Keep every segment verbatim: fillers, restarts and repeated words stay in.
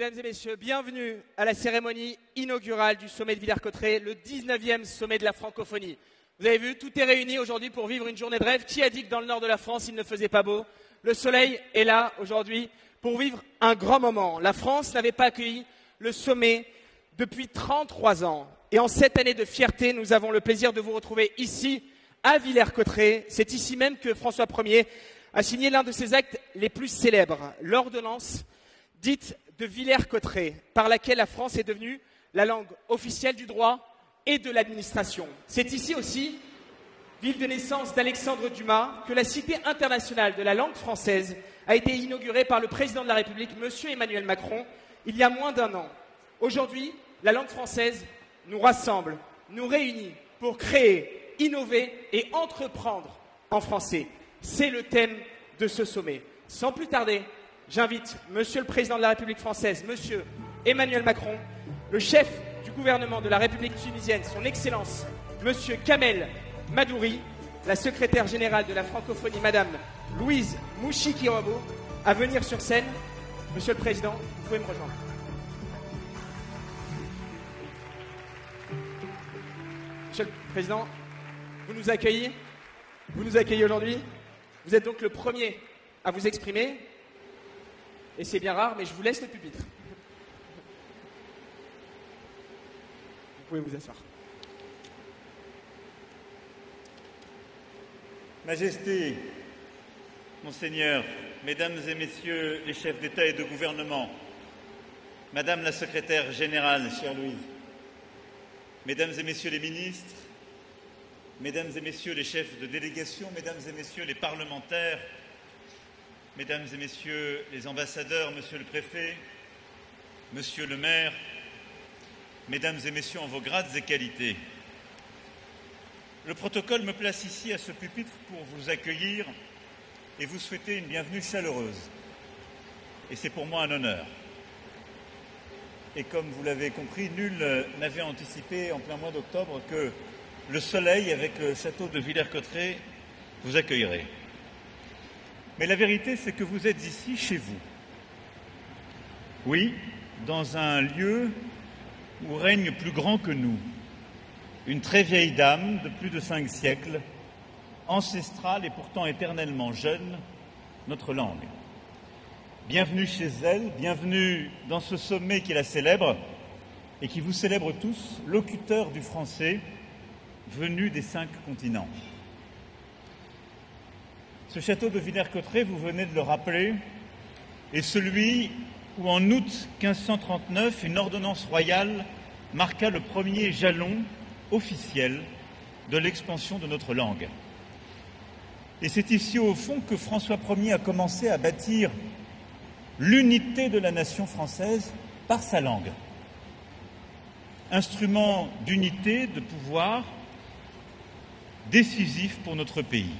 Mesdames et messieurs, bienvenue à la cérémonie inaugurale du sommet de Villers-Cotterêts, le dix-neuvième sommet de la francophonie. Vous avez vu, tout est réuni aujourd'hui pour vivre une journée de rêve. Qui a dit que dans le nord de la France, il ne faisait pas beau? Le soleil est là aujourd'hui pour vivre un grand moment. La France n'avait pas accueilli le sommet depuis trente-trois ans. Et en cette année de fierté, nous avons le plaisir de vous retrouver ici, à Villers-Cotterêts. C'est ici même que François Premier a signé l'un de ses actes les plus célèbres, l'ordonnance dite de Villers-Cotterêts, par laquelle la France est devenue la langue officielle du droit et de l'administration. C'est ici aussi, ville de naissance d'Alexandre Dumas, que la Cité internationale de la langue française a été inaugurée par le président de la République, monsieur Emmanuel Macron, il y a moins d'un an. Aujourd'hui, la langue française nous rassemble, nous réunit pour créer, innover et entreprendre en français. C'est le thème de ce sommet. Sans plus tarder, j'invite monsieur le président de la République française, monsieur Emmanuel Macron, le chef du gouvernement de la République tunisienne, son excellence, monsieur Kamel Madouri, la secrétaire générale de la francophonie, madame Louise Mushikiwabo, à venir sur scène. Monsieur le président, vous pouvez me rejoindre. Monsieur le président, vous nous accueillez, vous nous accueillez aujourd'hui. Vous êtes donc le premier à vous exprimer. Et c'est bien rare, mais je vous laisse le pupitre. Vous pouvez vous asseoir. Majesté, Monseigneur, Mesdames et Messieurs les chefs d'État et de gouvernement, Madame la secrétaire générale, chère Louise, Mesdames et Messieurs les ministres, Mesdames et Messieurs les chefs de délégation, Mesdames et Messieurs les parlementaires, Mesdames et Messieurs les ambassadeurs, Monsieur le Préfet, Monsieur le Maire, Mesdames et Messieurs en vos grades et qualités. Le protocole me place ici à ce pupitre pour vous accueillir et vous souhaiter une bienvenue chaleureuse. Et c'est pour moi un honneur. Et comme vous l'avez compris, nul n'avait anticipé en plein mois d'octobre que le soleil avec le château de Villers-Cotterêts vous accueillerait. Mais la vérité, c'est que vous êtes ici, chez vous. Oui, dans un lieu où règne plus grand que nous, une très vieille dame de plus de cinq siècles, ancestrale et pourtant éternellement jeune, notre langue. Bienvenue chez elle, bienvenue dans ce sommet qui la célèbre et qui vous célèbre tous, locuteurs du français, venus des cinq continents. Ce château de Villers-Cotterêts, vous venez de le rappeler, est celui où en août mille cinq cent trente-neuf, une ordonnance royale marqua le premier jalon officiel de l'expansion de notre langue. Et c'est ici, au fond, que François Premier a commencé à bâtir l'unité de la nation française par sa langue. Instrument d'unité, de pouvoir, décisif pour notre pays.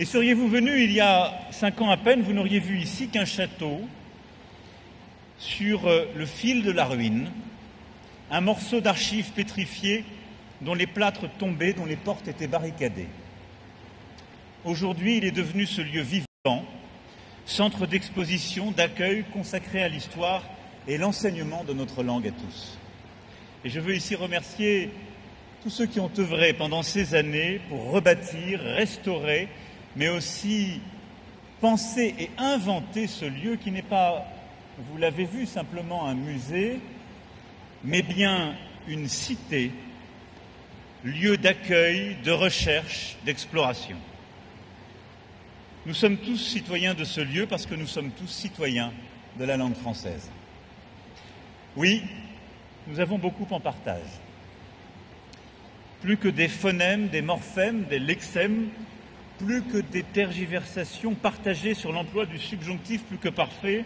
Et seriez-vous venu il y a cinq ans à peine, vous n'auriez vu ici qu'un château sur le fil de la ruine, un morceau d'archives pétrifiées dont les plâtres tombaient, dont les portes étaient barricadées. Aujourd'hui, il est devenu ce lieu vivant, centre d'exposition, d'accueil consacré à l'histoire et l'enseignement de notre langue à tous. Et je veux ici remercier tous ceux qui ont œuvré pendant ces années pour rebâtir, restaurer, mais aussi penser et inventer ce lieu qui n'est pas, vous l'avez vu, simplement un musée, mais bien une cité, lieu d'accueil, de recherche, d'exploration. Nous sommes tous citoyens de ce lieu parce que nous sommes tous citoyens de la langue française. Oui, nous avons beaucoup en partage. Plus que des phonèmes, des morphèmes, des lexèmes, plus que des tergiversations partagées sur l'emploi du subjonctif plus que parfait,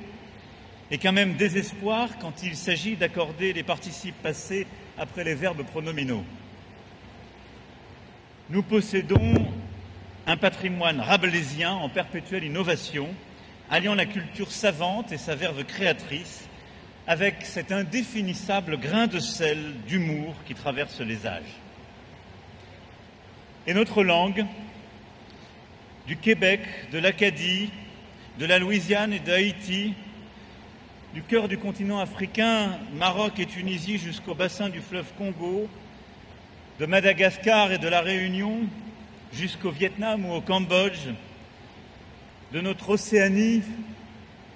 et qu'un même désespoir quand il s'agit d'accorder les participes passés après les verbes pronominaux. Nous possédons un patrimoine rabelaisien en perpétuelle innovation, alliant la culture savante et sa verve créatrice, avec cet indéfinissable grain de sel d'humour qui traverse les âges. Et notre langue, du Québec, de l'Acadie, de la Louisiane et d'Haïti, Du cœur du continent africain, Maroc et Tunisie jusqu'au bassin du fleuve Congo, de Madagascar et de la Réunion jusqu'au Vietnam ou au Cambodge, de notre Océanie,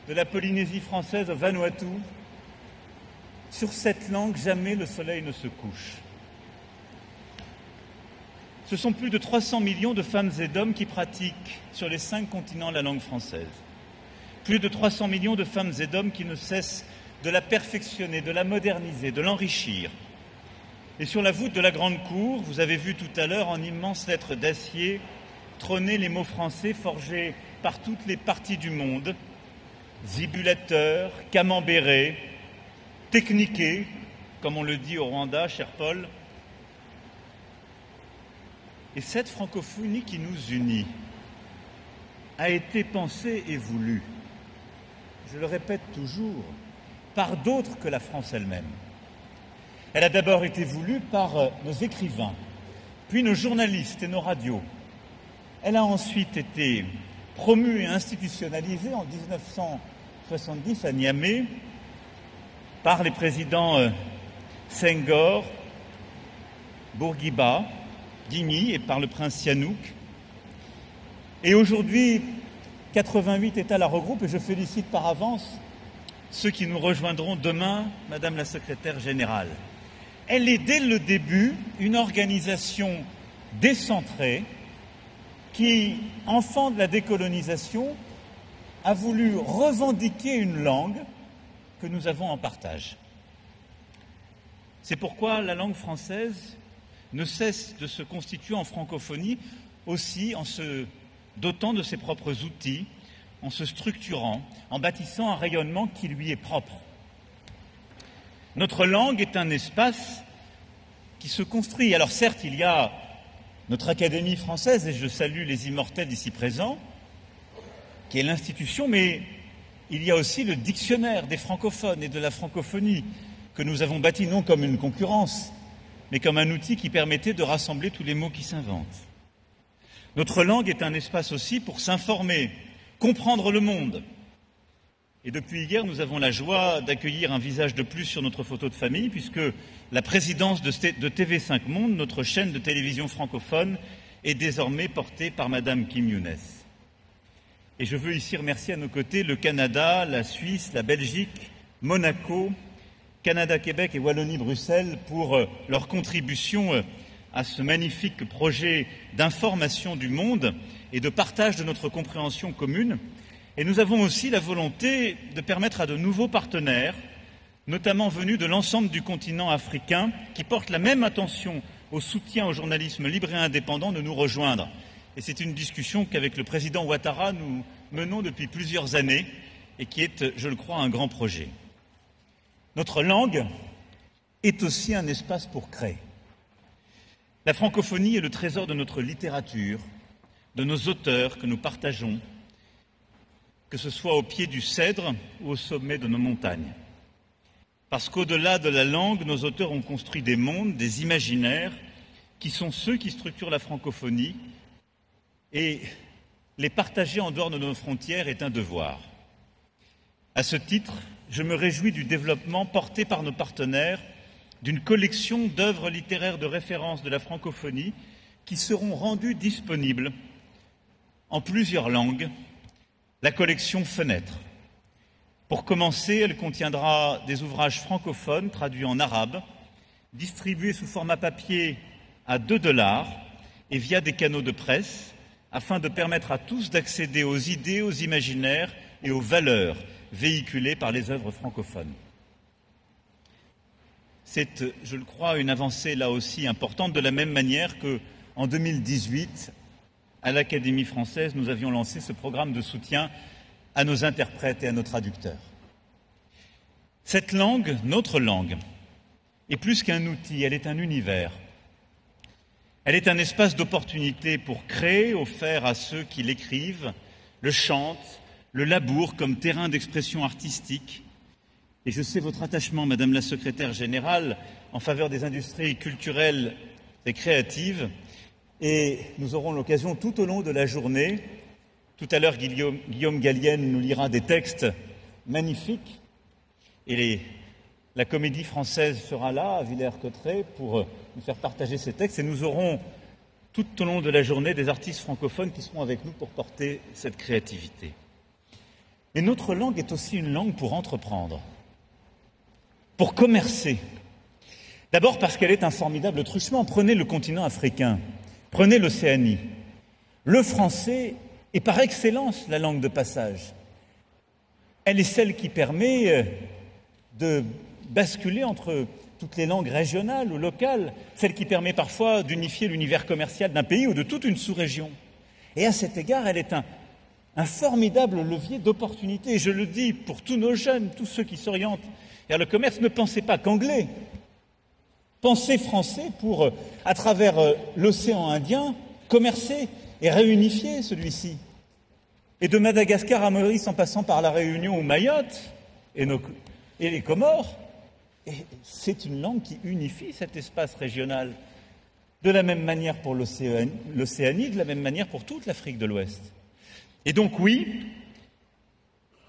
de la Polynésie française au Vanuatu, sur cette langue, jamais le soleil ne se couche. Ce sont plus de trois cents millions de femmes et d'hommes qui pratiquent sur les cinq continents la langue française. Plus de trois cents millions de femmes et d'hommes qui ne cessent de la perfectionner, de la moderniser, de l'enrichir. Et sur la voûte de la Grande Cour, vous avez vu tout à l'heure en immenses lettres d'acier trôner les mots français forgés par toutes les parties du monde, zibulateur, camembéré, techniqué, comme on le dit au Rwanda, cher Paul. Et cette francophonie qui nous unit a été pensée et voulue, je le répète toujours, par d'autres que la France elle-même. Elle a d'abord été voulue par nos écrivains, puis nos journalistes et nos radios. Elle a ensuite été promue et institutionnalisée en mille neuf cent soixante-dix à Niamey par les présidents Senghor, Bourguiba, Dimi et par le prince Sihanouk. Et aujourd'hui, quatre-vingt-huit États la regroupent et je félicite par avance ceux qui nous rejoindront demain, Madame la Secrétaire Générale. Elle est dès le début une organisation décentrée qui, enfant de la décolonisation, a voulu revendiquer une langue que nous avons en partage. C'est pourquoi la langue française ne cesse de se constituer en francophonie aussi en se dotant de ses propres outils, en se structurant, en bâtissant un rayonnement qui lui est propre. Notre langue est un espace qui se construit. Alors certes, il y a notre Académie française, et je salue les immortels ici présents, qui est l'institution, mais il y a aussi le dictionnaire des francophones et de la francophonie, que nous avons bâti non comme une concurrence, mais comme un outil qui permettait de rassembler tous les mots qui s'inventent. Notre langue est un espace aussi pour s'informer, comprendre le monde. Et depuis hier, nous avons la joie d'accueillir un visage de plus sur notre photo de famille, puisque la présidence de T V cinq monde, notre chaîne de télévision francophone, est désormais portée par Madame Kim Younes. Et je veux ici remercier à nos côtés le Canada, la Suisse, la Belgique, Monaco, Canada-Québec et Wallonie-Bruxelles pour leur contribution à ce magnifique projet d'information du monde et de partage de notre compréhension commune. Et nous avons aussi la volonté de permettre à de nouveaux partenaires, notamment venus de l'ensemble du continent africain, qui portent la même attention au soutien au journalisme libre et indépendant, de nous rejoindre. Et c'est une discussion qu'avec le président Ouattara nous menons depuis plusieurs années et qui est, je le crois, un grand projet. Notre langue est aussi un espace pour créer. La francophonie est le trésor de notre littérature, de nos auteurs que nous partageons, que ce soit au pied du cèdre ou au sommet de nos montagnes. Parce qu'au-delà de la langue, nos auteurs ont construit des mondes, des imaginaires, qui sont ceux qui structurent la francophonie, et les partager en dehors de nos frontières est un devoir. À ce titre, je me réjouis du développement porté par nos partenaires d'une collection d'œuvres littéraires de référence de la francophonie qui seront rendues disponibles en plusieurs langues, la collection Fenêtre. Pour commencer, elle contiendra des ouvrages francophones traduits en arabe, distribués sous format papier à deux dollars et via des canaux de presse, afin de permettre à tous d'accéder aux idées, aux imaginaires et aux valeurs véhiculées par les œuvres francophones. C'est, je le crois, une avancée là aussi importante, de la même manière qu'en deux mille dix-huit, à l'Académie française, nous avions lancé ce programme de soutien à nos interprètes et à nos traducteurs. Cette langue, notre langue, est plus qu'un outil, elle est un univers. Elle est un espace d'opportunité pour créer, offert à ceux qui l'écrivent, le chantent, le labourent comme terrain d'expression artistique. Et je sais votre attachement, Madame la Secrétaire Générale, en faveur des industries culturelles et créatives. Et nous aurons l'occasion tout au long de la journée. Tout à l'heure, Guillaume, Guillaume Gallienne nous lira des textes magnifiques Et les, la Comédie française sera là, à Villers-Cotterêts, pour nous faire partager ces textes. Et nous aurons, tout au long de la journée, des artistes francophones qui seront avec nous pour porter cette créativité. Mais notre langue est aussi une langue pour entreprendre, pour commercer. D'abord parce qu'elle est un formidable truchement. Prenez le continent africain, prenez l'Océanie. Le français est par excellence la langue de passage. Elle est celle qui permet de basculer entre toutes les langues régionales ou locales, celle qui permet parfois d'unifier l'univers commercial d'un pays ou de toute une sous-région. Et à cet égard, elle est un, un formidable levier d'opportunité. Je le dis pour tous nos jeunes, tous ceux qui s'orientent vers le commerce, ne pensez pas qu'anglais. Pensez français pour, à travers l'océan Indien, commercer et réunifier celui-ci. Et de Madagascar à Maurice, en passant par La Réunion ou Mayotte, et, nos, et les Comores, c'est une langue qui unifie cet espace régional. De la même manière pour l'Océanie, de la même manière pour toute l'Afrique de l'Ouest. Et donc oui,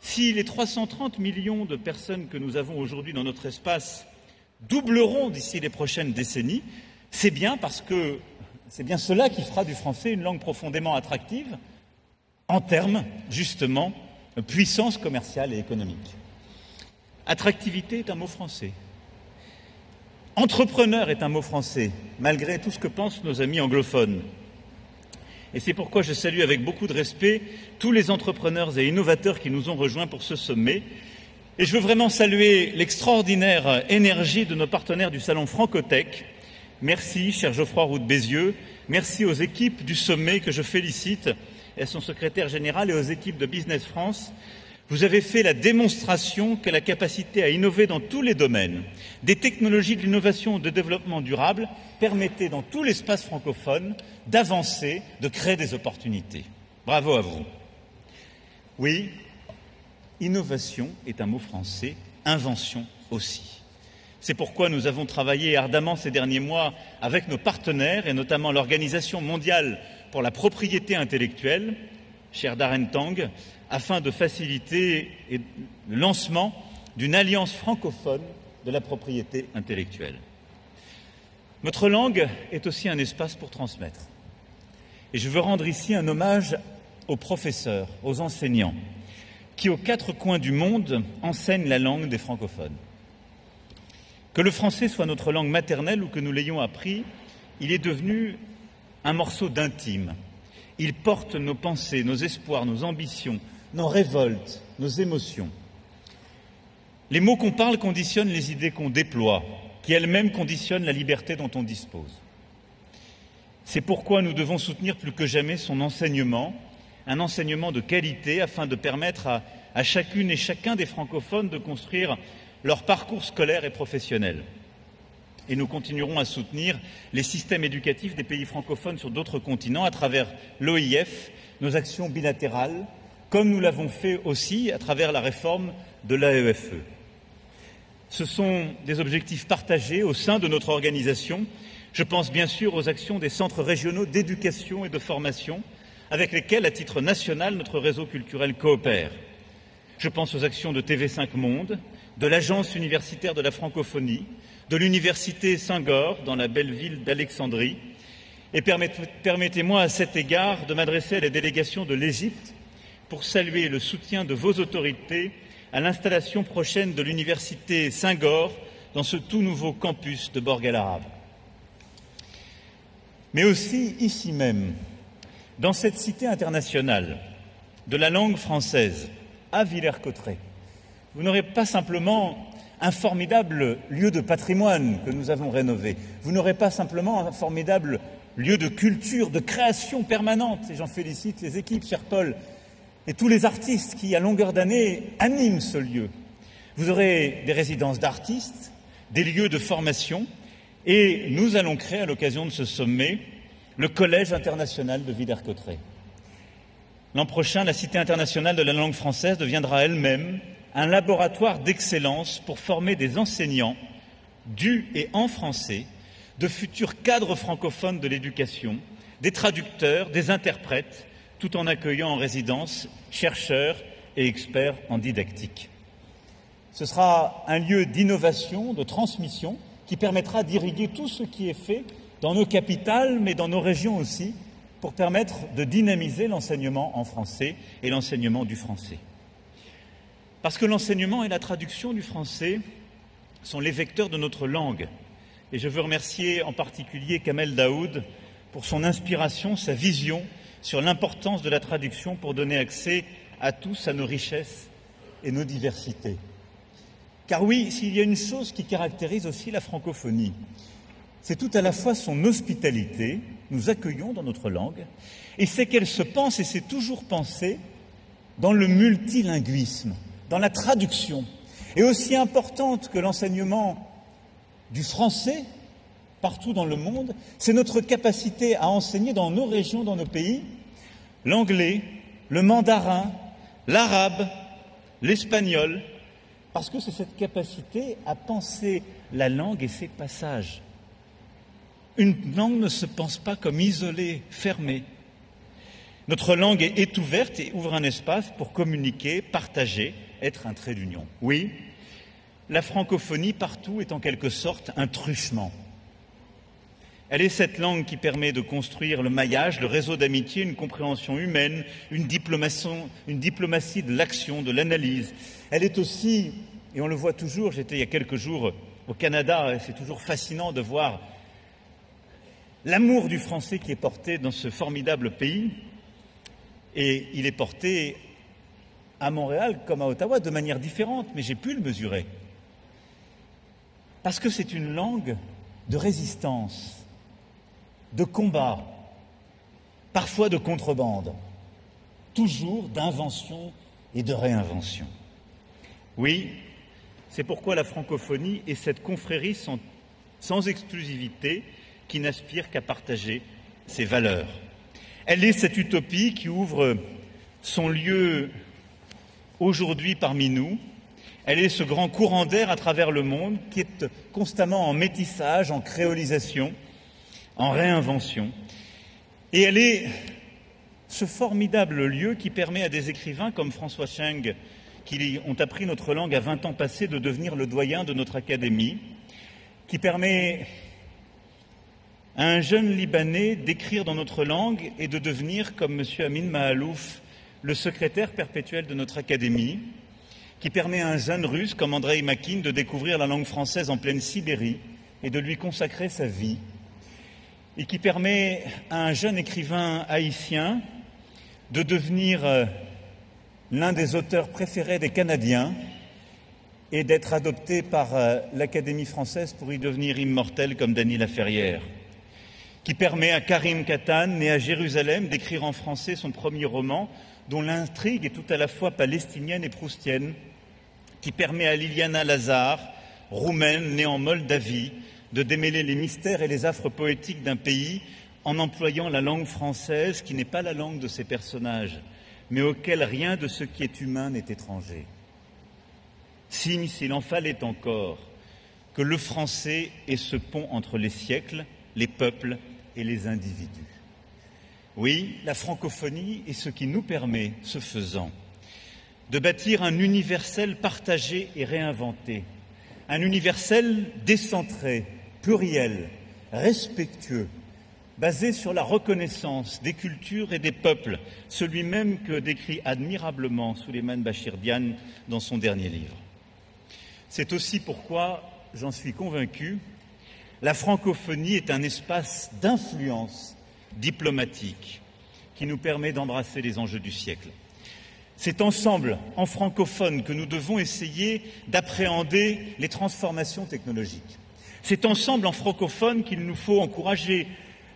si les trois cent trente millions de personnes que nous avons aujourd'hui dans notre espace doubleront d'ici les prochaines décennies, c'est bien parce que c'est bien cela qui fera du français une langue profondément attractive, en termes, justement, de puissance commerciale et économique. Attractivité est un mot français. Entrepreneur est un mot français, malgré tout ce que pensent nos amis anglophones. Et c'est pourquoi je salue avec beaucoup de respect tous les entrepreneurs et innovateurs qui nous ont rejoints pour ce sommet. Et je veux vraiment saluer l'extraordinaire énergie de nos partenaires du Salon Francotech. Merci, cher Geoffroy Roux de Bézieux. Merci aux équipes du sommet que je félicite, et à son secrétaire général et aux équipes de Business France. Vous avez fait la démonstration que la capacité à innover dans tous les domaines, des technologies de l'innovation et de développement durable, permettait dans tout l'espace francophone d'avancer, de créer des opportunités. Bravo à vous. Oui, innovation est un mot français, invention aussi. C'est pourquoi nous avons travaillé ardemment ces derniers mois avec nos partenaires et notamment l'Organisation mondiale pour la propriété intellectuelle, cher Darren Tang, afin de faciliter le lancement d'une alliance francophone de la propriété intellectuelle. Notre langue est aussi un espace pour transmettre. Et je veux rendre ici un hommage aux professeurs, aux enseignants, qui aux quatre coins du monde enseignent la langue des francophones. Que le français soit notre langue maternelle ou que nous l'ayons appris, il est devenu un morceau d'intime. Il porte nos pensées, nos espoirs, nos ambitions, nos révoltes, nos émotions. Les mots qu'on parle conditionnent les idées qu'on déploie, qui elles-mêmes conditionnent la liberté dont on dispose. C'est pourquoi nous devons soutenir plus que jamais son enseignement, un enseignement de qualité, afin de permettre à, à chacune et chacun des francophones de construire leur parcours scolaire et professionnel. Et nous continuerons à soutenir les systèmes éducatifs des pays francophones sur d'autres continents à travers l'O I F, nos actions bilatérales, comme nous l'avons fait aussi à travers la réforme de l'A E F E. Ce sont des objectifs partagés au sein de notre organisation. Je pense bien sûr aux actions des centres régionaux d'éducation et de formation, avec lesquels, à titre national, notre réseau culturel coopère. Je pense aux actions de T V cinq monde, de l'Agence universitaire de la francophonie, de l'université Senghor dans la belle ville d'Alexandrie. Et permettez-moi à cet égard de m'adresser à la délégation de l'Égypte pour saluer le soutien de vos autorités à l'installation prochaine de l'université Senghor dans ce tout nouveau campus de Borg-al-Arab. Mais aussi ici même, dans cette cité internationale de la langue française, à Villers-Cotterêts, vous n'aurez pas simplement un formidable lieu de patrimoine que nous avons rénové. Vous n'aurez pas simplement un formidable lieu de culture, de création permanente. Et j'en félicite les équipes, cher Paul, et tous les artistes qui, à longueur d'année, animent ce lieu. Vous aurez des résidences d'artistes, des lieux de formation. Et nous allons créer, à l'occasion de ce sommet, le Collège international de Villers-Cotterêts. L'an prochain, la Cité internationale de la langue française deviendra elle-même un laboratoire d'excellence pour former des enseignants du et en français, de futurs cadres francophones de l'éducation, des traducteurs, des interprètes, tout en accueillant en résidence chercheurs et experts en didactique. Ce sera un lieu d'innovation, de transmission, qui permettra d'irriguer tout ce qui est fait dans nos capitales, mais dans nos régions aussi, pour permettre de dynamiser l'enseignement en français et l'enseignement du français. Parce que l'enseignement et la traduction du français sont les vecteurs de notre langue. Et je veux remercier en particulier Kamel Daoud pour son inspiration, sa vision sur l'importance de la traduction pour donner accès à tous à nos richesses et nos diversités. Car oui, s'il y a une chose qui caractérise aussi la francophonie, c'est tout à la fois son hospitalité, nous accueillons dans notre langue, et c'est qu'elle se pense et s'est toujours pensée dans le multilinguisme, dans la traduction. Et aussi importante que l'enseignement du français partout dans le monde, c'est notre capacité à enseigner dans nos régions, dans nos pays, l'anglais, le mandarin, l'arabe, l'espagnol, parce que c'est cette capacité à penser la langue et ses passages. Une langue ne se pense pas comme isolée, fermée. Notre langue est ouverte et ouvre un espace pour communiquer, partager, être un trait d'union. Oui, la francophonie partout est en quelque sorte un truchement. Elle est cette langue qui permet de construire le maillage, le réseau d'amitié, une compréhension humaine, une diplomatie, une diplomatie de l'action, de l'analyse. Elle est aussi, et on le voit toujours, j'étais il y a quelques jours au Canada, et c'est toujours fascinant de voir l'amour du français qui est porté dans ce formidable pays. Et il est porté à Montréal comme à Ottawa de manière différente, mais j'ai pu le mesurer. Parce que c'est une langue de résistance, de combat, parfois de contrebande, toujours d'invention et de réinvention. Oui, c'est pourquoi la francophonie est cette confrérie sans, sans exclusivité qui n'aspire qu'à partager ses valeurs. Elle est cette utopie qui ouvre son lieu aujourd'hui parmi nous. Elle est ce grand courant d'air à travers le monde qui est constamment en métissage, en créolisation, en réinvention. Et elle est ce formidable lieu qui permet à des écrivains comme François Cheng, qui ont appris notre langue à vingt ans passés, de devenir le doyen de notre académie, qui permet à un jeune Libanais d'écrire dans notre langue et de devenir, comme M. Amin Mahalouf, le secrétaire perpétuel de notre académie, qui permet à un jeune Russe comme Andrei Makin de découvrir la langue française en pleine Sibérie et de lui consacrer sa vie, et qui permet à un jeune écrivain haïtien de devenir l'un des auteurs préférés des Canadiens et d'être adopté par l'Académie française pour y devenir immortel comme Dany Laferrière, qui permet à Karim Katan, né à Jérusalem, d'écrire en français son premier roman, dont l'intrigue est tout à la fois palestinienne et proustienne, qui permet à Liliana Lazar, roumaine, née en Moldavie, de démêler les mystères et les affres poétiques d'un pays en employant la langue française, qui n'est pas la langue de ses personnages, mais auquel rien de ce qui est humain n'est étranger. Signe, s'il en fallait encore, que le français est ce pont entre les siècles, les peuples et les individus. Oui, la francophonie est ce qui nous permet, ce faisant, de bâtir un universel partagé et réinventé, un universel décentré, pluriel, respectueux, basé sur la reconnaissance des cultures et des peuples, celui même que décrit admirablement Souleymane Bachir Diagne dans son dernier livre. C'est aussi pourquoi, j'en suis convaincu, la francophonie est un espace d'influence diplomatique qui nous permet d'embrasser les enjeux du siècle. C'est ensemble, en francophone, que nous devons essayer d'appréhender les transformations technologiques. C'est ensemble, en francophone, qu'il nous faut encourager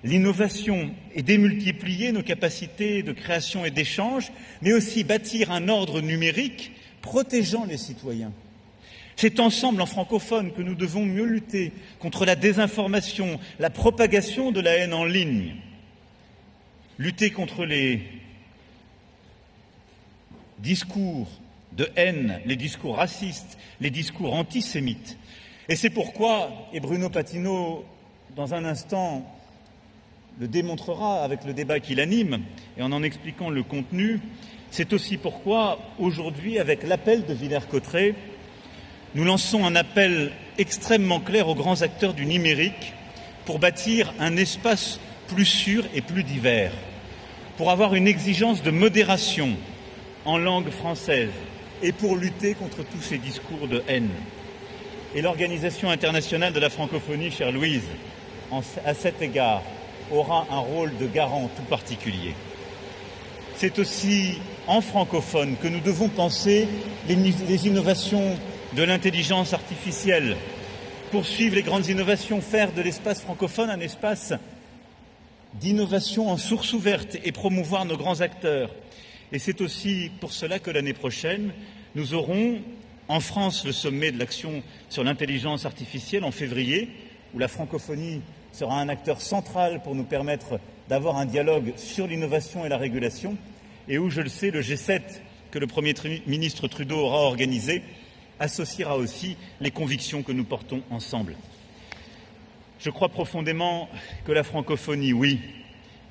l'innovation et démultiplier nos capacités de création et d'échange, mais aussi bâtir un ordre numérique protégeant les citoyens. C'est ensemble, en francophone, que nous devons mieux lutter contre la désinformation, la propagation de la haine en ligne, lutter contre les discours de haine, les discours racistes, les discours antisémites. Et c'est pourquoi, et Bruno Patino, dans un instant, le démontrera avec le débat qu'il anime et en en expliquant le contenu, c'est aussi pourquoi, aujourd'hui, avec l'appel de Villers-Cotterêts, nous lançons un appel extrêmement clair aux grands acteurs du numérique pour bâtir un espace plus sûr et plus divers, pour avoir une exigence de modération en langue française et pour lutter contre tous ces discours de haine. Et l'Organisation internationale de la francophonie, chère Louise, en, à cet égard, aura un rôle de garant tout particulier. C'est aussi en francophone que nous devons penser les, les innovations de l'intelligence artificielle, poursuivre les grandes innovations, faire de l'espace francophone un espace d'innovation en source ouverte et promouvoir nos grands acteurs. Et c'est aussi pour cela que l'année prochaine, nous aurons en France le sommet de l'action sur l'intelligence artificielle en février, où la francophonie sera un acteur central pour nous permettre d'avoir un dialogue sur l'innovation et la régulation, et où, je le sais, le G sept que le Premier ministre Trudeau aura organisé associera aussi les convictions que nous portons ensemble. Je crois profondément que la francophonie, oui,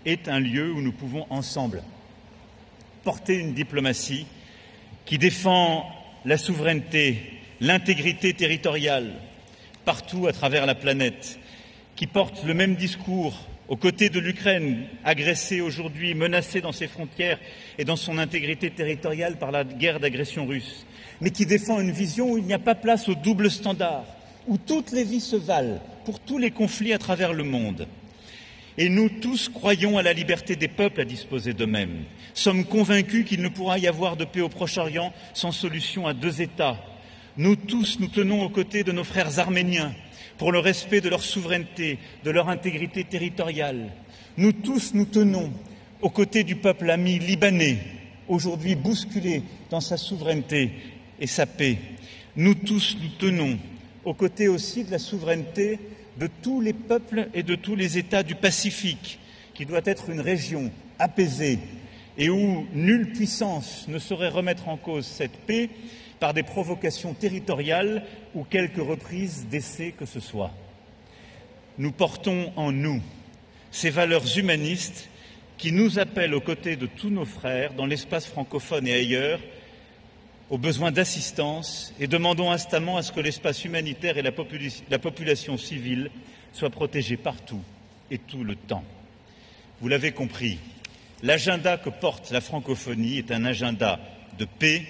est un lieu où nous pouvons ensemble porter une diplomatie qui défend la souveraineté, l'intégrité territoriale partout à travers la planète, qui porte le même discours aux côtés de l'Ukraine, agressée aujourd'hui, menacée dans ses frontières et dans son intégrité territoriale par la guerre d'agression russe, mais qui défend une vision où il n'y a pas place au double standard, où toutes les vies se valent pour tous les conflits à travers le monde. Et nous tous croyons à la liberté des peuples à disposer d'eux-mêmes. Sommes convaincus qu'il ne pourra y avoir de paix au Proche-Orient sans solution à deux États. Nous tous, nous tenons aux côtés de nos frères arméniens pour le respect de leur souveraineté, de leur intégrité territoriale. Nous tous, nous tenons aux côtés du peuple ami libanais, aujourd'hui bousculé dans sa souveraineté et sa paix. Nous tous, nous tenons aux côtés aussi de la souveraineté de tous les peuples et de tous les États du Pacifique, qui doit être une région apaisée et où nulle puissance ne saurait remettre en cause cette paix par des provocations territoriales ou quelques reprises d'essais que ce soit. Nous portons en nous ces valeurs humanistes qui nous appellent aux côtés de tous nos frères dans l'espace francophone et ailleurs aux besoins d'assistance et demandons instamment à ce que l'espace humanitaire et la, popul la population civile soient protégés partout et tout le temps. Vous l'avez compris, l'agenda que porte la francophonie est un agenda de paix,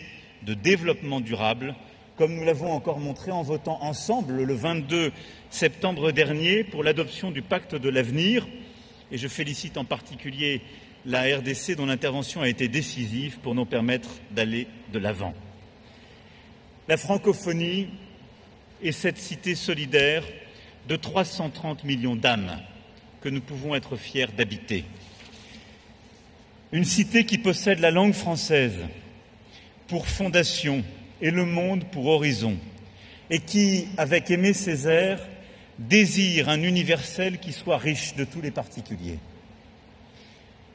de développement durable, comme nous l'avons encore montré en votant ensemble le vingt-deux septembre dernier pour l'adoption du pacte de l'avenir. Et je félicite en particulier la R D C dont l'intervention a été décisive pour nous permettre d'aller de l'avant. La francophonie est cette cité solidaire de trois cent trente millions d'âmes que nous pouvons être fiers d'habiter. Une cité qui possède la langue française pour fondation et le monde pour horizon et qui, avec Aimé Césaire, désire un universel qui soit riche de tous les particuliers.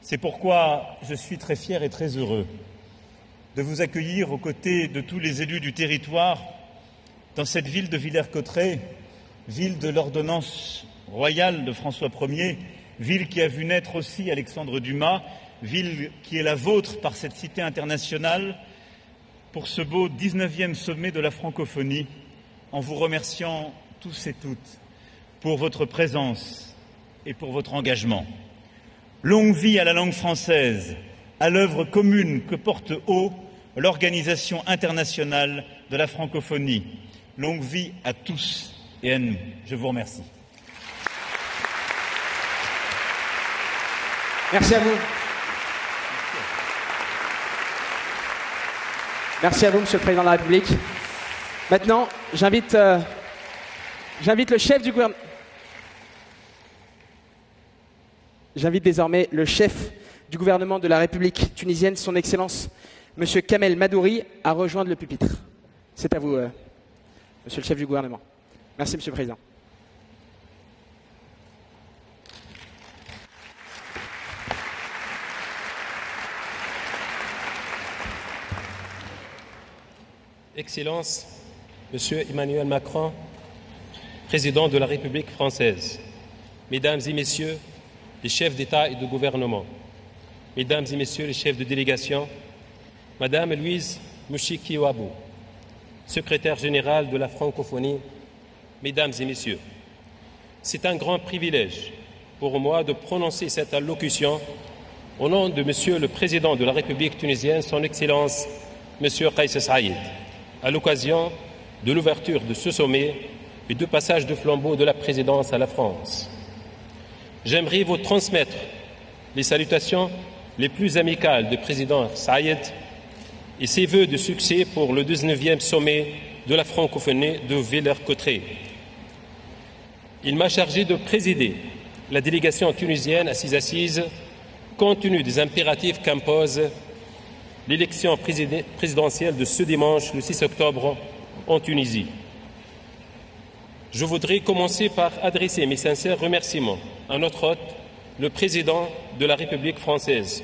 C'est pourquoi je suis très fier et très heureux de vous accueillir aux côtés de tous les élus du territoire dans cette ville de Villers-Cotterêts, ville de l'ordonnance royale de François Ier, ville qui a vu naître aussi Alexandre Dumas, ville qui est la vôtre par cette cité internationale, pour ce beau dix-neuvième sommet de la francophonie, en vous remerciant tous et toutes pour votre présence et pour votre engagement. Longue vie à la langue française, à l'œuvre commune que porte haut l'Organisation internationale de la francophonie. Longue vie à tous et à nous. Je vous remercie. Merci à vous. Merci à vous, Monsieur le Président de la République. Maintenant, j'invite euh, j'invite le chef du gouvernement. J'invite désormais le chef du gouvernement de la République tunisienne, son Excellence, Monsieur Kamel Madouri, à rejoindre le pupitre. C'est à vous, euh, Monsieur le chef du gouvernement. Merci, Monsieur le Président. Excellences, Monsieur Emmanuel Macron, Président de la République française, Mesdames et Messieurs les chefs d'État et de gouvernement, Mesdames et Messieurs les chefs de délégation, Madame Louise Mushikiwabo, secrétaire général de la francophonie, mesdames et messieurs, c'est un grand privilège pour moi de prononcer cette allocution au nom de Monsieur le Président de la République tunisienne, Son Excellence, Monsieur Kais Saied, à l'occasion de l'ouverture de ce sommet et du passage de flambeau de la présidence à la France. J'aimerais vous transmettre les salutations les plus amicales du président Saied et ses vœux de succès pour le dix-neuvième sommet de la francophonie de Villers-Cotterêts. Il m'a chargé de présider la délégation tunisienne à ses assises, compte tenu des impératifs qu'impose l'élection présidentielle de ce dimanche, le six octobre, en Tunisie. Je voudrais commencer par adresser mes sincères remerciements à notre hôte, le Président de la République française,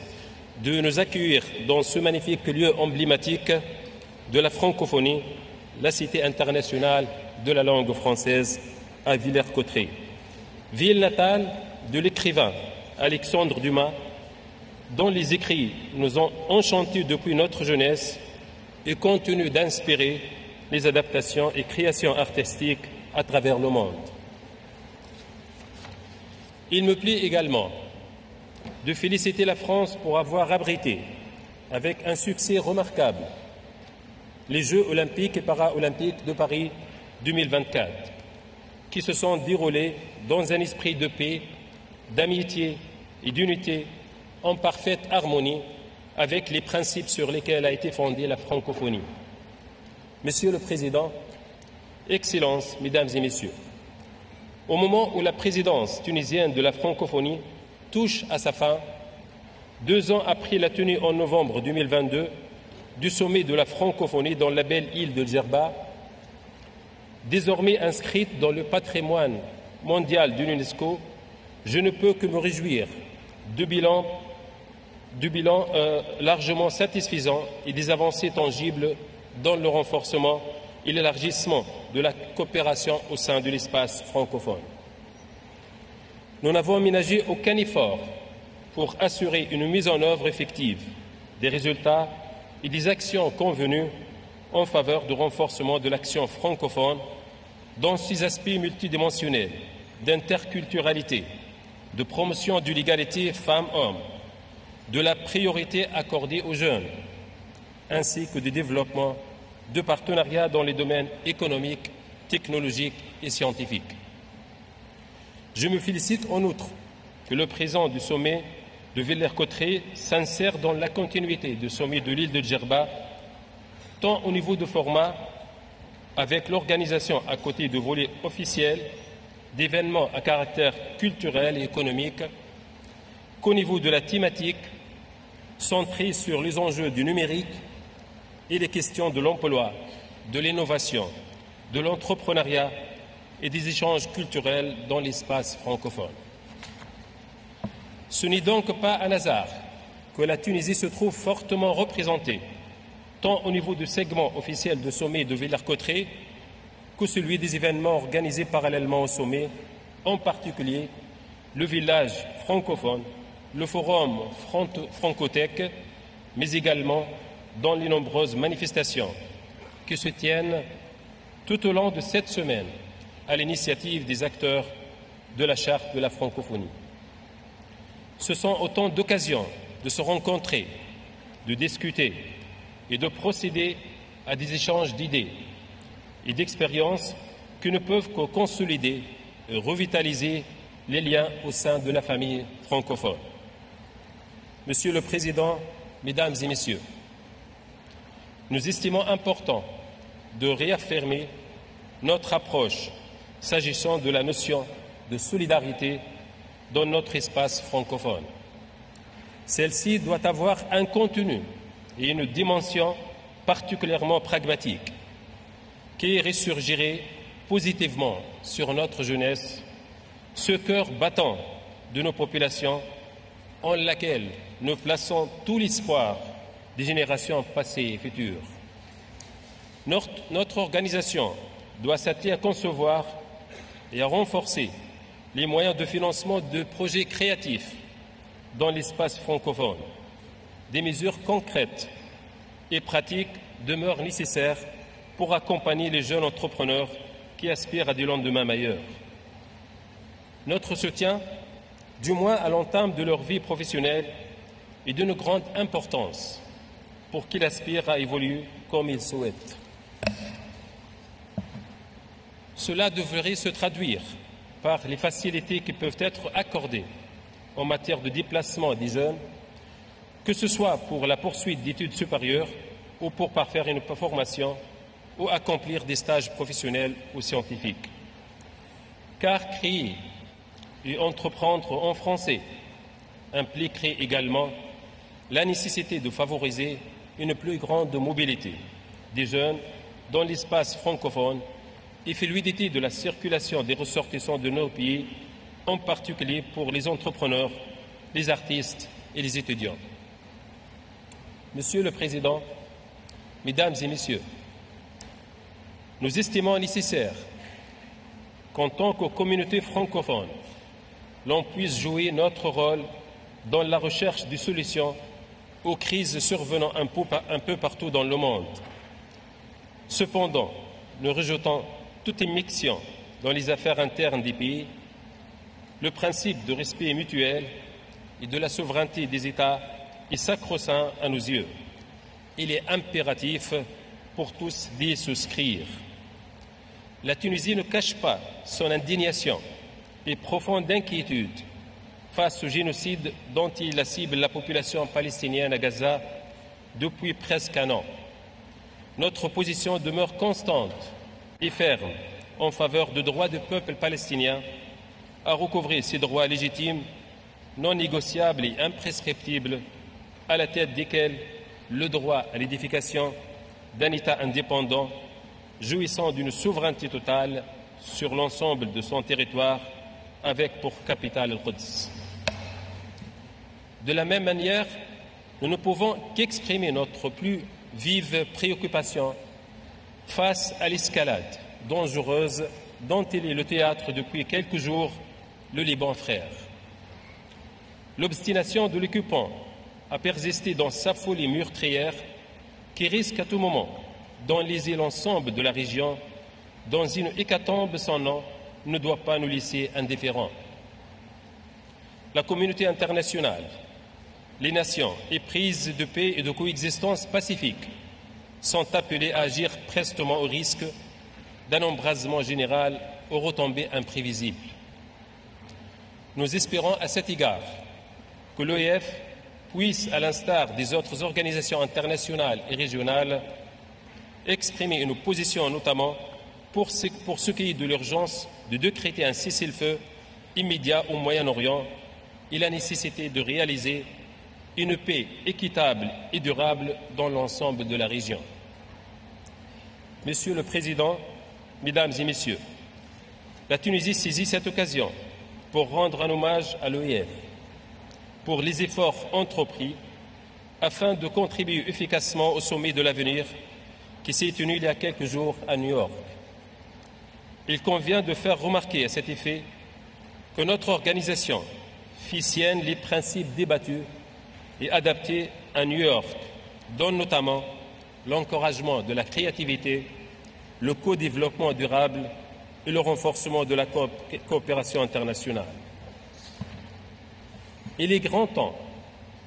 de nous accueillir dans ce magnifique lieu emblématique de la francophonie, la cité internationale de la langue française à Villers-Cotterêts, ville natale de l'écrivain Alexandre Dumas, dont les écrits nous ont enchantés depuis notre jeunesse et continuent d'inspirer les adaptations et créations artistiques à travers le monde. Il me plaît également de féliciter la France pour avoir abrité, avec un succès remarquable, les Jeux olympiques et para-olympiques de Paris deux mille vingt-quatre, qui se sont déroulés dans un esprit de paix, d'amitié et d'unité, en parfaite harmonie avec les principes sur lesquels a été fondée la francophonie. Monsieur le Président, Excellences, Mesdames et Messieurs, au moment où la présidence tunisienne de la francophonie touche à sa fin, deux ans après la tenue en novembre deux mille vingt-deux du sommet de la francophonie dans la belle île de Djerba, désormais inscrite dans le patrimoine mondial de l'UNESCO, je ne peux que me réjouir du bilan du bilan euh, largement satisfaisant et des avancées tangibles dans le renforcement et l'élargissement de la coopération au sein de l'espace francophone. Nous n'avons ménagé aucun effort pour assurer une mise en œuvre effective des résultats et des actions convenues en faveur du renforcement de l'action francophone dans ses aspects multidimensionnels d'interculturalité, de promotion de l'égalité femmes-hommes, de la priorité accordée aux jeunes, ainsi que du développement de partenariats dans les domaines économiques, technologiques et scientifiques. Je me félicite en outre que le présent du sommet de Villers-Cotterêts s'insère dans la continuité du sommet de l'île de Djerba, tant au niveau de format, avec l'organisation à côté de volets officiels, d'événements à caractère culturel et économique, qu'au niveau de la thématique, centrée sur les enjeux du numérique et les questions de l'emploi, de l'innovation, de l'entrepreneuriat et des échanges culturels dans l'espace francophone. Ce n'est donc pas un hasard que la Tunisie se trouve fortement représentée, tant au niveau du segment officiel du sommet de Villers-Cotterêts que celui des événements organisés parallèlement au sommet, en particulier le village francophone, le forum francothèque, mais également dans les nombreuses manifestations qui se tiennent tout au long de cette semaine à l'initiative des acteurs de la charte de la francophonie. Ce sont autant d'occasions de se rencontrer, de discuter et de procéder à des échanges d'idées et d'expériences qui ne peuvent que consolider et revitaliser les liens au sein de la famille francophone. Monsieur le Président, Mesdames et Messieurs, nous estimons important de réaffirmer notre approche s'agissant de la notion de solidarité dans notre espace francophone. Celle-ci doit avoir un contenu et une dimension particulièrement pragmatique, qui ressurgirait positivement sur notre jeunesse, ce cœur battant de nos populations en laquelle nous plaçons tout l'espoir des générations passées et futures. Notre, notre organisation doit s'atteler à concevoir et à renforcer les moyens de financement de projets créatifs dans l'espace francophone. Des mesures concrètes et pratiques demeurent nécessaires pour accompagner les jeunes entrepreneurs qui aspirent à des lendemains meilleurs. Notre soutien, du moins à l'entame de leur vie professionnelle, est d'une grande importance pour qu'ils aspirent à évoluer comme ils souhaitent. Cela devrait se traduire par les facilités qui peuvent être accordées en matière de déplacement des jeunes, que ce soit pour la poursuite d'études supérieures ou pour parfaire une formation ou accomplir des stages professionnels ou scientifiques. Car créer et entreprendre en français impliquerait également la nécessité de favoriser une plus grande mobilité des jeunes dans l'espace francophone et fluidité de la circulation des ressortissants de nos pays, en particulier pour les entrepreneurs, les artistes et les étudiants. Monsieur le Président, Mesdames et Messieurs, nous estimons nécessaire qu'en tant que communauté francophone, l'on puisse jouer notre rôle dans la recherche de solutions aux crises survenant un peu, un peu partout dans le monde. Cependant, nous rejetons toute immixtion dans les affaires internes des pays, le principe de respect mutuel et de la souveraineté des États est sacro-saint à nos yeux. Il est impératif pour tous d'y souscrire. La Tunisie ne cache pas son indignation et profonde inquiétude face au génocide dont il cible la population palestinienne à Gaza depuis presque un an. Notre position demeure constante et ferme en faveur du droit du peuple palestinien à recouvrer ses droits légitimes, non négociables et imprescriptibles, à la tête desquels le droit à l'édification d'un État indépendant jouissant d'une souveraineté totale sur l'ensemble de son territoire, avec pour capitale Al-Quds. De la même manière, nous ne pouvons qu'exprimer notre plus vive préoccupation face à l'escalade dangereuse dont il est le théâtre depuis quelques jours, le Liban frère. L'obstination de l'occupant a persisté dans sa folie meurtrière qui risque à tout moment d'enliser l'ensemble de la région dans une hécatombe sans nom ne doit pas nous laisser indifférents. La communauté internationale, les nations éprises de paix et de coexistence pacifique sont appelées à agir prestement au risque d'un embrasement général aux retombées imprévisibles. Nous espérons à cet égard que l'O E F puisse, à l'instar des autres organisations internationales et régionales, exprimer une position notamment pour ce, pour ce qui est de l'urgence de décréter un cessez-le-feu immédiat au Moyen-Orient et la nécessité de réaliser une paix équitable et durable dans l'ensemble de la région. Monsieur le Président, Mesdames et Messieurs, la Tunisie saisit cette occasion pour rendre un hommage à l'O E F, pour les efforts entrepris afin de contribuer efficacement au sommet de l'avenir qui s'est tenu il y a quelques jours à New York. Il convient de faire remarquer à cet effet que notre organisation fit sienne les principes débattus et adaptés à New York, dont notamment l'encouragement de la créativité, le co-développement durable et le renforcement de la co- coopération internationale. Il est grand temps,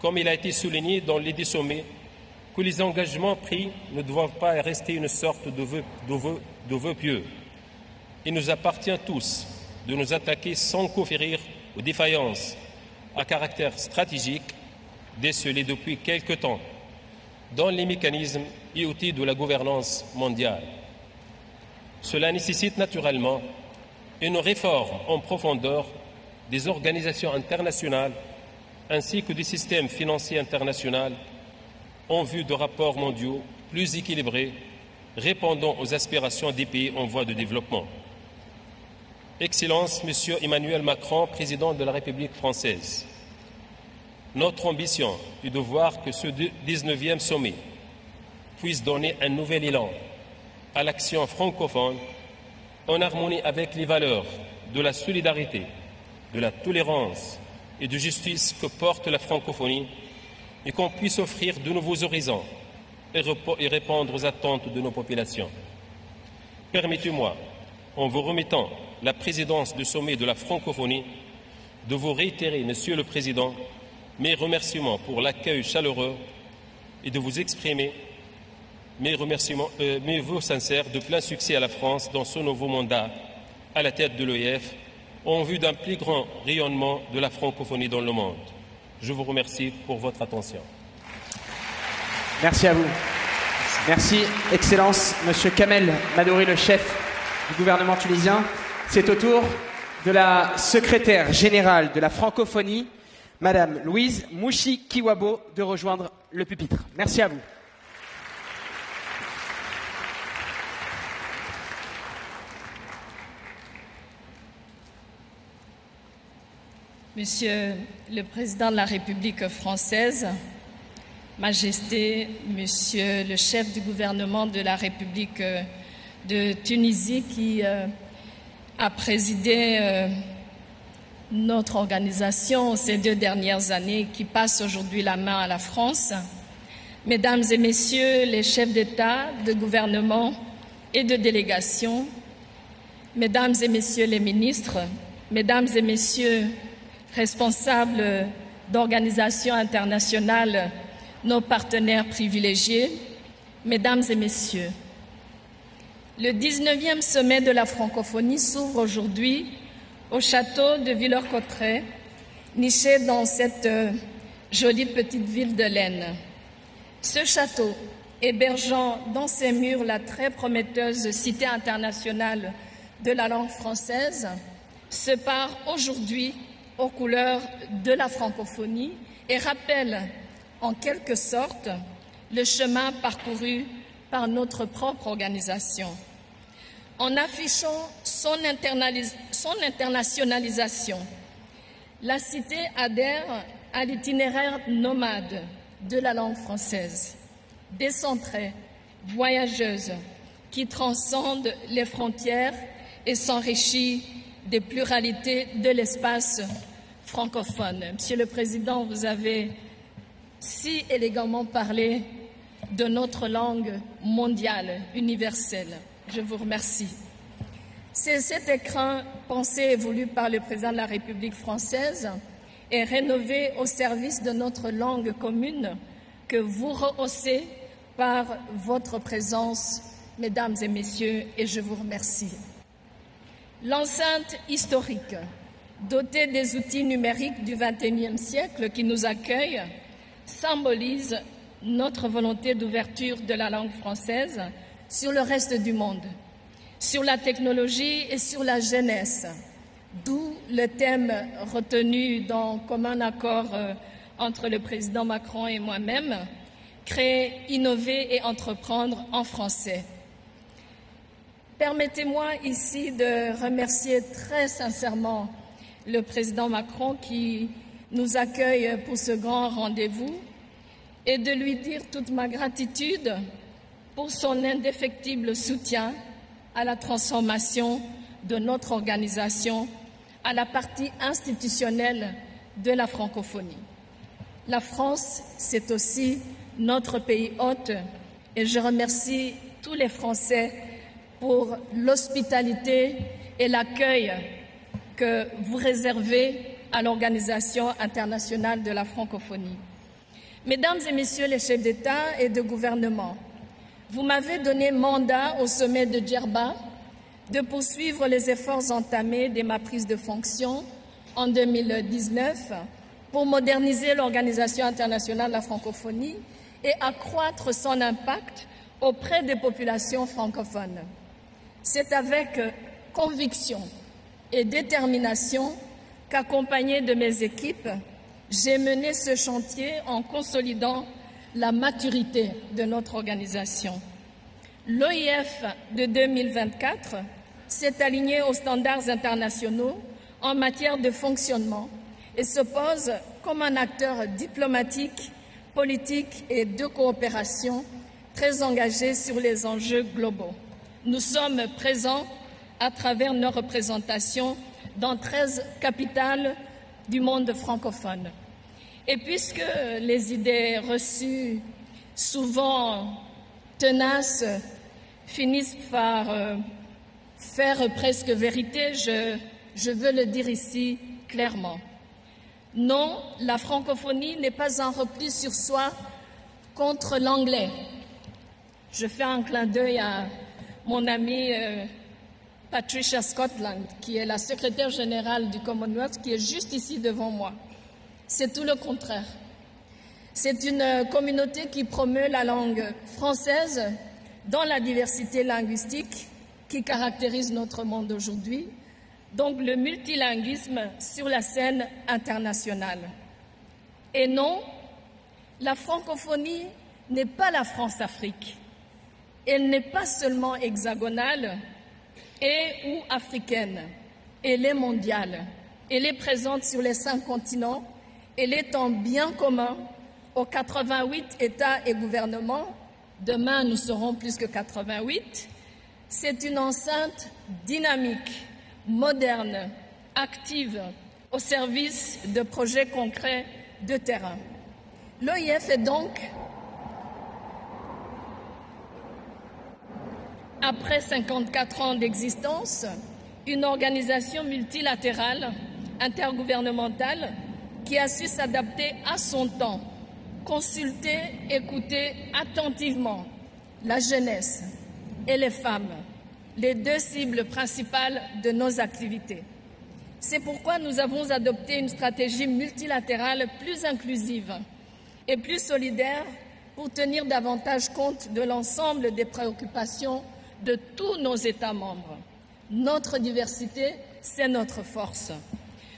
comme il a été souligné dans les deux sommets, que les engagements pris ne doivent pas rester une sorte de vœu, de vœu, de vœu pieux. Il nous appartient tous de nous attaquer sans conférir aux défaillances à caractère stratégique décelées depuis quelque temps dans les mécanismes et outils de la gouvernance mondiale. Cela nécessite naturellement une réforme en profondeur des organisations internationales ainsi que des systèmes financiers internationaux en vue de rapports mondiaux plus équilibrés répondant aux aspirations des pays en voie de développement. Excellences, Monsieur Emmanuel Macron, Président de la République française, notre ambition est de voir que ce dix-neuvième sommet puisse donner un nouvel élan à l'action francophone en harmonie avec les valeurs de la solidarité, de la tolérance et de justice que porte la francophonie et qu'on puisse offrir de nouveaux horizons et répondre aux attentes de nos populations. Permettez-moi, en vous remettant la présidence du sommet de la francophonie, de vous réitérer, Monsieur le Président, mes remerciements pour l'accueil chaleureux et de vous exprimer mes remerciements, euh, mes vœux sincères de plein succès à la France dans ce nouveau mandat à la tête de l'O I F en vue d'un plus grand rayonnement de la francophonie dans le monde. Je vous remercie pour votre attention. Merci à vous. Merci, Excellence, Monsieur Kamel Madouri, le chef du gouvernement tunisien. C'est au tour de la secrétaire générale de la francophonie, Madame Louise Mushikiwabo, de rejoindre le pupitre. Merci à vous. Monsieur le Président de la République française, Majesté, Monsieur le chef du gouvernement de la République de Tunisie qui euh, a présidé euh, notre organisation ces deux dernières années, qui passe aujourd'hui la main à la France, Mesdames et Messieurs les chefs d'État, de gouvernement et de délégation, Mesdames et Messieurs les ministres, Mesdames et Messieurs responsables d'organisations internationales, nos partenaires privilégiés, Mesdames et Messieurs, le dix-neuvième sommet de la francophonie s'ouvre aujourd'hui au château de Villers-Cotterêts, niché dans cette jolie petite ville de l'Aisne. Ce château, hébergeant dans ses murs la très prometteuse Cité internationale de la langue française, se pare aujourd'hui aux couleurs de la francophonie et rappelle en quelque sorte le chemin parcouru par notre propre organisation. En affichant son, son internationalisation, la cité adhère à l'itinéraire nomade de la langue française, décentrée, voyageuse, qui transcende les frontières et s'enrichit des pluralités de l'espace francophone. Monsieur le Président, vous avez si élégamment parlé de notre langue mondiale, universelle. Je vous remercie. C'est cet écrin pensé et voulu par le Président de la République française et rénové au service de notre langue commune que vous rehaussez par votre présence, Mesdames et Messieurs, et je vous remercie. L'enceinte historique, dotée des outils numériques du vingt et unième siècle qui nous accueille, symbolise notre volonté d'ouverture de la langue française sur le reste du monde, sur la technologie et sur la jeunesse, d'où le thème retenu dans commun accord entre le président Macron et moi-même, créer, innover et entreprendre en français. Permettez-moi ici de remercier très sincèrement le président Macron qui nous accueille pour ce grand rendez-vous et de lui dire toute ma gratitude pour son indéfectible soutien à la transformation de notre organisation, à la partie institutionnelle de la francophonie. La France, c'est aussi notre pays hôte et je remercie tous les Français pour l'hospitalité et l'accueil que vous réservez à l'Organisation internationale de la francophonie. Mesdames et Messieurs les chefs d'État et de gouvernement, vous m'avez donné mandat au sommet de Djerba de poursuivre les efforts entamés dès ma prise de fonction en deux mille dix-neuf pour moderniser l'Organisation internationale de la francophonie et accroître son impact auprès des populations francophones. C'est avec conviction et détermination qu'accompagné de mes équipes, j'ai mené ce chantier en consolidant la maturité de notre organisation. L'O I F de deux mille vingt-quatre s'est aligné aux standards internationaux en matière de fonctionnement et se pose comme un acteur diplomatique, politique et de coopération très engagé sur les enjeux globaux. Nous sommes présents à travers nos représentations dans treize capitales du monde francophone. Et puisque les idées reçues, souvent tenaces, finissent par faire presque vérité, je, je veux le dire ici clairement. Non, la francophonie n'est pas un repli sur soi contre l'anglais. Je fais un clin d'œil à mon amie euh, Patricia Scotland, qui est la secrétaire générale du Commonwealth, qui est juste ici devant moi. C'est tout le contraire. C'est une communauté qui promeut la langue française dans la diversité linguistique qui caractérise notre monde aujourd'hui, donc le multilinguisme sur la scène internationale. Et non, la francophonie n'est pas la France-Afrique. Elle n'est pas seulement hexagonale et ou africaine. Elle est mondiale. Elle est présente sur les cinq continents. Elle est en bien commun aux quatre-vingt-huit États et gouvernements. Demain, nous serons plus que quatre-vingt-huit. C'est une enceinte dynamique, moderne, active, au service de projets concrets de terrain. L'O I F est donc, après cinquante-quatre ans d'existence, une organisation multilatérale, intergouvernementale, qui a su s'adapter à son temps, consulter, écouter attentivement la jeunesse et les femmes, les deux cibles principales de nos activités. C'est pourquoi nous avons adopté une stratégie multilatérale plus inclusive et plus solidaire pour tenir davantage compte de l'ensemble des préoccupations de tous nos États membres. Notre diversité, c'est notre force.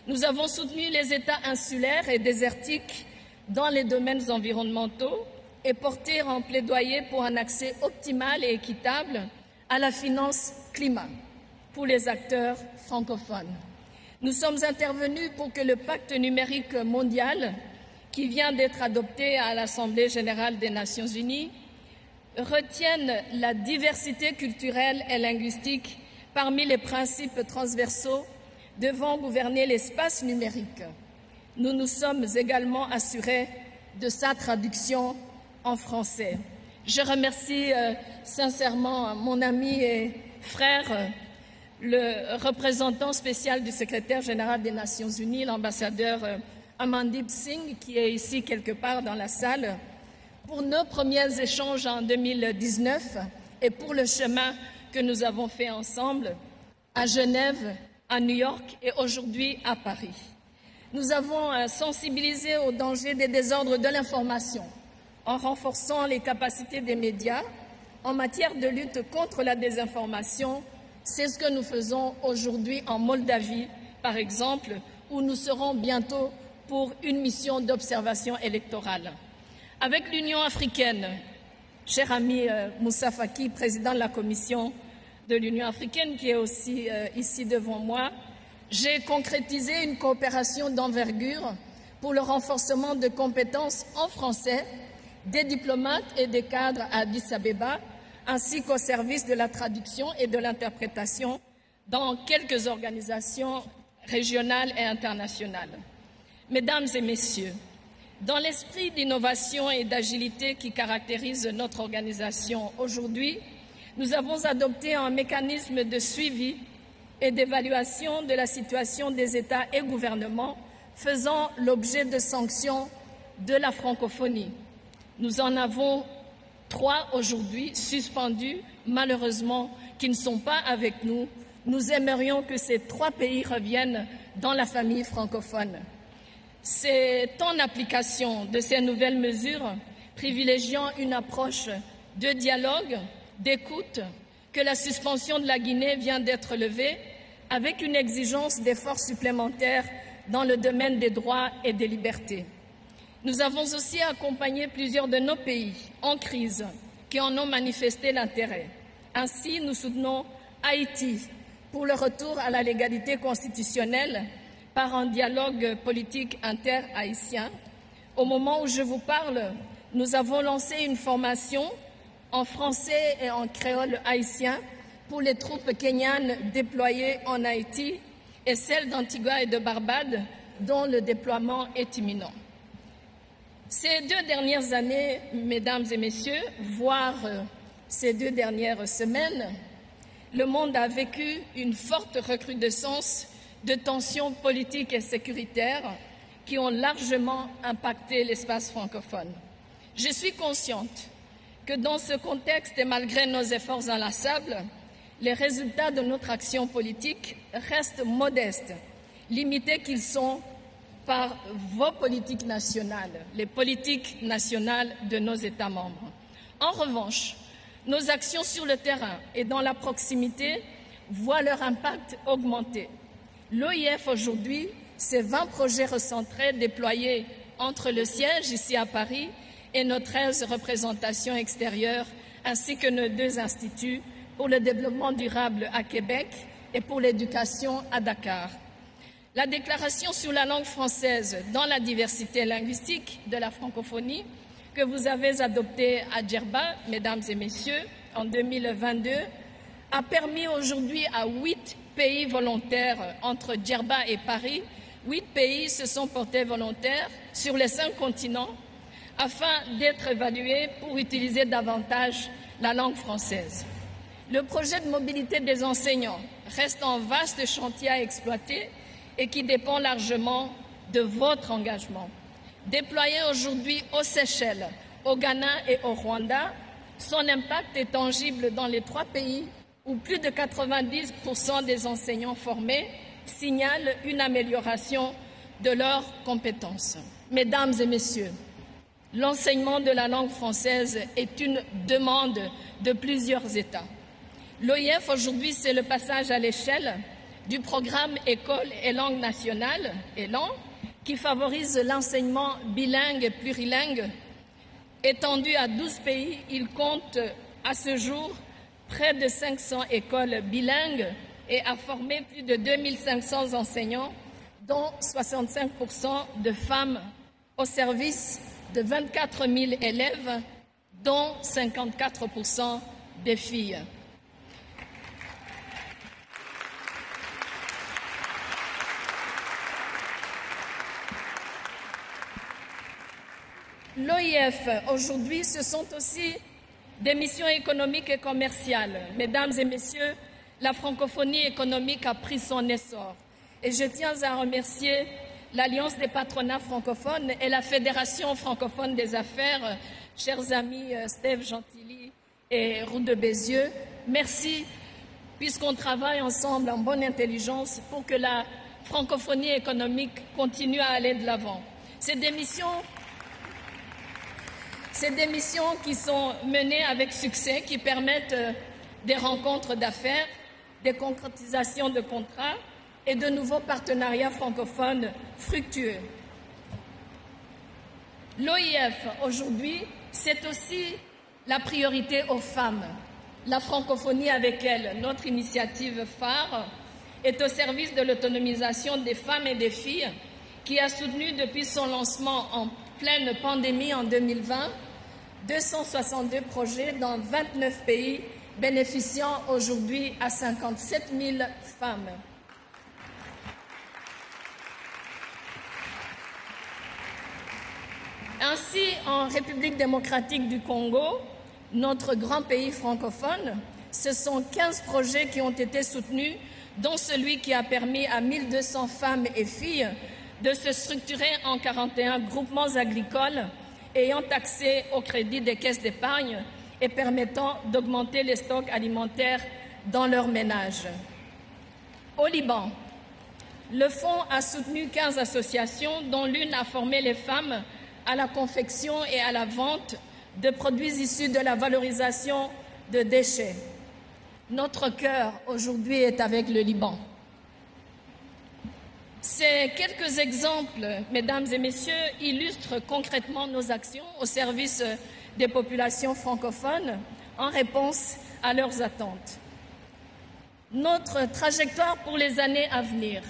Nous avons soutenu les États insulaires et désertiques dans les domaines environnementaux et porté un plaidoyer pour un accès optimal et équitable à la finance climat pour les acteurs francophones. Nous sommes intervenus pour que le pacte numérique mondial, qui vient d'être adopté à l'Assemblée générale des Nations unies, retienne la diversité culturelle et linguistique parmi les principes transversaux devant gouverner l'espace numérique. Nous nous sommes également assurés de sa traduction en français. Je remercie euh, sincèrement mon ami et frère, le représentant spécial du secrétaire général des Nations unies, l'ambassadeur euh, Amandeep Singh, qui est ici quelque part dans la salle, pour nos premiers échanges en deux mille dix-neuf et pour le chemin que nous avons fait ensemble à Genève, à New York et aujourd'hui à Paris. Nous avons sensibilisé au danger des désordres de l'information en renforçant les capacités des médias en matière de lutte contre la désinformation. C'est ce que nous faisons aujourd'hui en Moldavie, par exemple, où nous serons bientôt pour une mission d'observation électorale. Avec l'Union africaine, cher ami Moussa Faki, président de la Commission de l'Union africaine, qui est aussi ici devant moi, j'ai concrétisé une coopération d'envergure pour le renforcement de compétences en français des diplomates et des cadres à Addis Abeba, ainsi qu'au service de la traduction et de l'interprétation dans quelques organisations régionales et internationales. Mesdames et messieurs, dans l'esprit d'innovation et d'agilité qui caractérise notre organisation aujourd'hui, nous avons adopté un mécanisme de suivi et d'évaluation de la situation des États et gouvernements faisant l'objet de sanctions de la francophonie. Nous en avons trois aujourd'hui suspendus, malheureusement, qui ne sont pas avec nous. Nous aimerions que ces trois pays reviennent dans la famille francophone. C'est en application de ces nouvelles mesures, privilégiant une approche de dialogue, d'écoute, que la suspension de la Guinée vient d'être levée, avec une exigence d'efforts supplémentaires dans le domaine des droits et des libertés. Nous avons aussi accompagné plusieurs de nos pays en crise qui en ont manifesté l'intérêt. Ainsi, nous soutenons Haïti pour le retour à la légalité constitutionnelle par un dialogue politique inter-haïtien. Au moment où je vous parle, nous avons lancé une formation en français et en créole haïtien pour les troupes kenyanes déployées en Haïti et celles d'Antigua et de Barbade, dont le déploiement est imminent. Ces deux dernières années, mesdames et messieurs, voire ces deux dernières semaines, le monde a vécu une forte recrudescence de tensions politiques et sécuritaires qui ont largement impacté l'espace francophone. Je suis consciente que dans ce contexte et malgré nos efforts inlassables, les résultats de notre action politique restent modestes, limités qu'ils sont par vos politiques nationales, les politiques nationales de nos États membres. En revanche, nos actions sur le terrain et dans la proximité voient leur impact augmenter. L'O I F aujourd'hui, c'est vingt projets recentrés déployés entre le siège ici à Paris et nos treize représentations extérieures, ainsi que nos deux instituts pour le développement durable à Québec et pour l'éducation à Dakar. La déclaration sur la langue française dans la diversité linguistique de la francophonie que vous avez adoptée à Djerba, mesdames et messieurs, en deux mille vingt-deux, a permis aujourd'hui à huit pays volontaires entre Djerba et Paris. Huit pays se sont portés volontaires sur les cinq continents afin d'être évalués pour utiliser davantage la langue française. Le projet de mobilité des enseignants reste un vaste chantier à exploiter et qui dépend largement de votre engagement. Déployé aujourd'hui aux Seychelles, au Ghana et au Rwanda, son impact est tangible dans les trois pays où plus de quatre-vingt-dix pour cent des enseignants formés signalent une amélioration de leurs compétences. Mesdames et messieurs, l'enseignement de la langue française est une demande de plusieurs États. L'O I F aujourd'hui, c'est le passage à l'échelle du programme École et langue nationale, E L A N, qui favorise l'enseignement bilingue et plurilingue. Étendu à douze pays, il compte à ce jour près de cinq cents écoles bilingues et a formé plus de deux mille cinq cents enseignants, dont soixante-cinq pour cent de femmes au service de vingt-quatre mille élèves, dont cinquante-quatre pour cent des filles. L'O I F, aujourd'hui, ce sont aussi des missions économiques et commerciales. Mesdames et messieurs, la francophonie économique a pris son essor. Et je tiens à remercier l'Alliance des patronats francophones et la Fédération francophone des affaires, chers amis Steve Gentilly et Roux de Bézieux. Merci, puisqu'on travaille ensemble en bonne intelligence pour que la francophonie économique continue à aller de l'avant. C'est des missions... C'est des missions qui sont menées avec succès, qui permettent des rencontres d'affaires, des concrétisations de contrats et de nouveaux partenariats francophones fructueux. L'O I F, aujourd'hui, c'est aussi la priorité aux femmes. La francophonie avec elles, notre initiative phare, est au service de l'autonomisation des femmes et des filles qui a soutenu depuis son lancement en pleine pandémie en deux mille vingt, deux cent soixante-deux projets dans vingt-neuf pays bénéficiant aujourd'hui à cinquante-sept mille femmes. Ainsi, en République démocratique du Congo, notre grand pays francophone, ce sont quinze projets qui ont été soutenus, dont celui qui a permis à mille deux cents femmes et filles de se structurer en quarante et un groupements agricoles ayant accès au crédit des caisses d'épargne et permettant d'augmenter les stocks alimentaires dans leur ménage. Au Liban, le Fonds a soutenu quinze associations dont l'une a formé les femmes à la confection et à la vente de produits issus de la valorisation de déchets. Notre cœur aujourd'hui est avec le Liban. Ces quelques exemples, mesdames et messieurs, illustrent concrètement nos actions au service des populations francophones en réponse à leurs attentes. Notre trajectoire pour les années à venir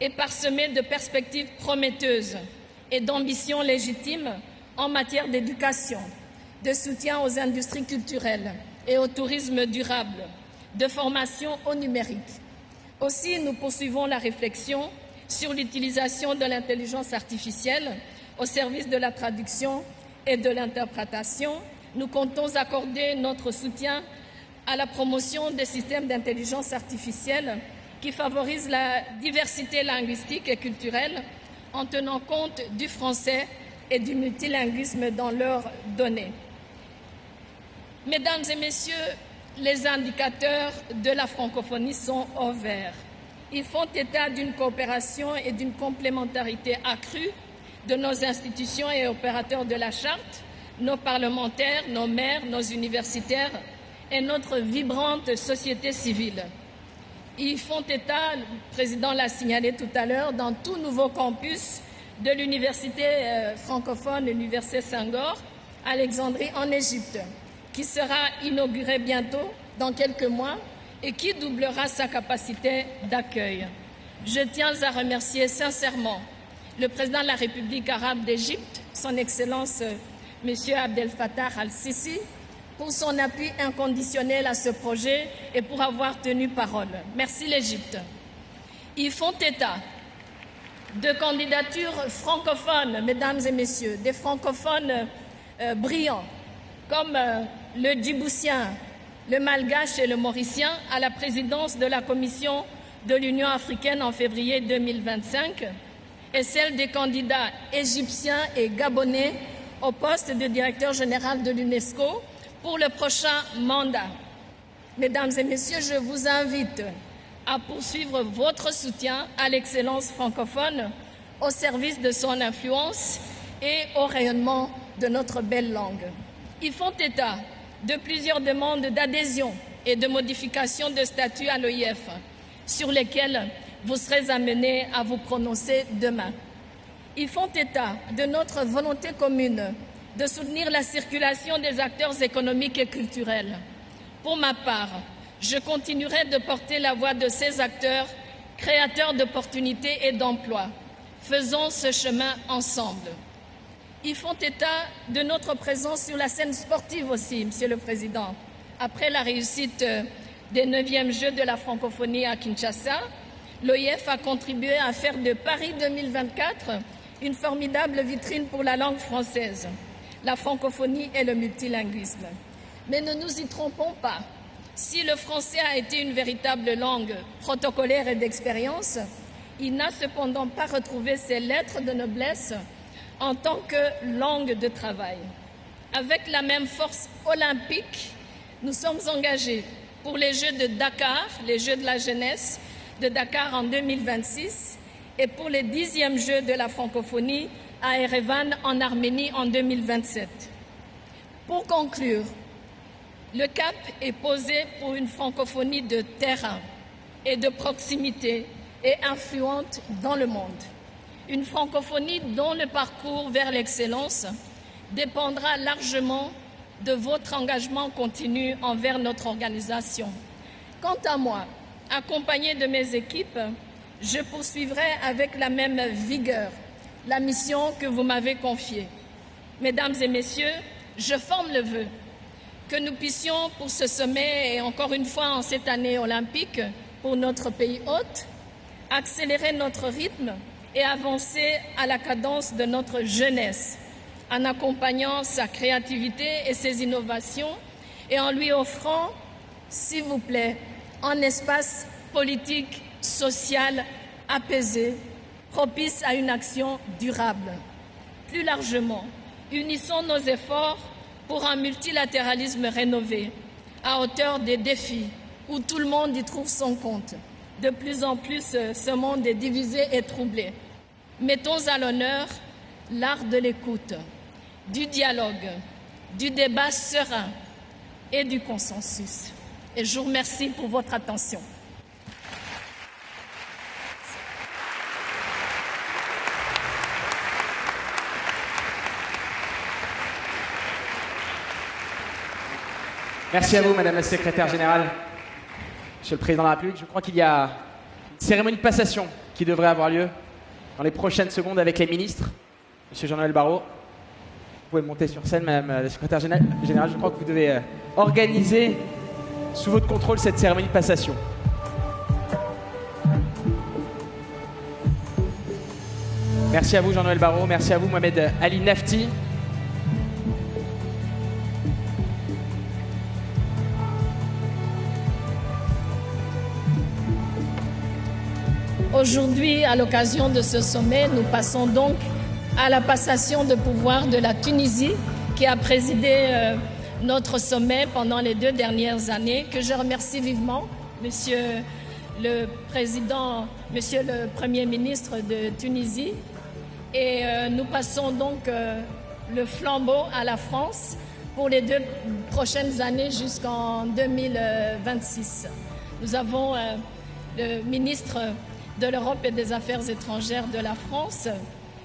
est parsemée de perspectives prometteuses et d'ambitions légitimes en matière d'éducation, de soutien aux industries culturelles et au tourisme durable, de formation au numérique. Aussi, nous poursuivons la réflexion sur l'utilisation de l'intelligence artificielle au service de la traduction et de l'interprétation. Nous comptons accorder notre soutien à la promotion des systèmes d'intelligence artificielle qui favorisent la diversité linguistique et culturelle en tenant compte du français et du multilinguisme dans leurs données. Mesdames et messieurs, les indicateurs de la francophonie sont au vert. Ils font état d'une coopération et d'une complémentarité accrue de nos institutions et opérateurs de la Charte, nos parlementaires, nos maires, nos universitaires et notre vibrante société civile. Ils font état, le Président l'a signalé tout à l'heure, dans tout nouveau campus de l'université francophone, l'université Senghor, à Alexandrie en Égypte, qui sera inauguré bientôt, dans quelques mois, et qui doublera sa capacité d'accueil. Je tiens à remercier sincèrement le président de la République arabe d'Égypte, son Excellence M. Abdel Fattah al-Sisi, pour son appui inconditionnel à ce projet et pour avoir tenu parole. Merci l'Égypte. Ils font état de candidatures francophones, mesdames et messieurs, des francophones euh, brillants, comme euh, le Djiboutien, le Malgache et le Mauricien, à la présidence de la Commission de l'Union africaine en février deux mille vingt-cinq, et celle des candidats égyptiens et gabonais au poste de directeur général de l'UNESCO pour le prochain mandat. Mesdames et messieurs, je vous invite à poursuivre votre soutien à l'excellence francophone au service de son influence et au rayonnement de notre belle langue. Ils font état de plusieurs demandes d'adhésion et de modification de statut à l'O I F sur lesquelles vous serez amenés à vous prononcer demain. Ils font état de notre volonté commune de soutenir la circulation des acteurs économiques et culturels. Pour ma part, je continuerai de porter la voix de ces acteurs, créateurs d'opportunités et d'emplois. Faisons ce chemin ensemble. Ils font état de notre présence sur la scène sportive aussi, Monsieur le Président. Après la réussite des neuvièmes Jeux de la francophonie à Kinshasa, l'O I F a contribué à faire de Paris deux mille vingt-quatre une formidable vitrine pour la langue française, la francophonie et le multilinguisme. Mais ne nous y trompons pas. Si le français a été une véritable langue protocolaire et d'expérience, il n'a cependant pas retrouvé ses lettres de noblesse en tant que langue de travail. Avec la même force olympique, nous sommes engagés pour les Jeux de Dakar, les Jeux de la jeunesse, de Dakar en deux mille vingt-six et pour les dixièmes Jeux de la francophonie à Erevan en Arménie en deux mille vingt-sept. Pour conclure, le cap est posé pour une francophonie de terrain et de proximité et influente dans le monde. Une francophonie dont le parcours vers l'excellence dépendra largement de votre engagement continu envers notre organisation. Quant à moi, accompagnée de mes équipes, je poursuivrai avec la même vigueur la mission que vous m'avez confiée. Mesdames et messieurs, je forme le vœu que nous puissions, pour ce sommet et encore une fois en cette année olympique, pour notre pays hôte, accélérer notre rythme et avancer à la cadence de notre jeunesse, en accompagnant sa créativité et ses innovations et en lui offrant, s'il vous plaît, un espace politique, social, apaisé, propice à une action durable. Plus largement, unissons nos efforts pour un multilatéralisme rénové, à hauteur des défis, où tout le monde y trouve son compte. De plus en plus, ce monde est divisé et troublé. Mettons à l'honneur l'art de l'écoute, du dialogue, du débat serein et du consensus. Et je vous remercie pour votre attention. Merci à vous, Madame la Secrétaire Générale. Monsieur le Président de la République, je crois qu'il y a une cérémonie de passation qui devrait avoir lieu dans les prochaines secondes avec les ministres. Monsieur Jean-Noël Barrot, vous pouvez monter sur scène, Madame la Secrétaire Générale. Je crois que vous devez organiser sous votre contrôle cette cérémonie de passation. Merci à vous Jean-Noël Barrot, merci à vous Mohamed Ali Nafti. Aujourd'hui, à l'occasion de ce sommet, nous passons donc à la passation de pouvoir de la Tunisie, qui a présidé euh, notre sommet pendant les deux dernières années, que je remercie vivement, Monsieur le Président, Monsieur le Premier ministre de Tunisie. Et euh, nous passons donc euh, le flambeau à la France pour les deux prochaines années jusqu'en deux mille vingt-six. Nous avons euh, le ministre de l'Europe et des Affaires étrangères de la France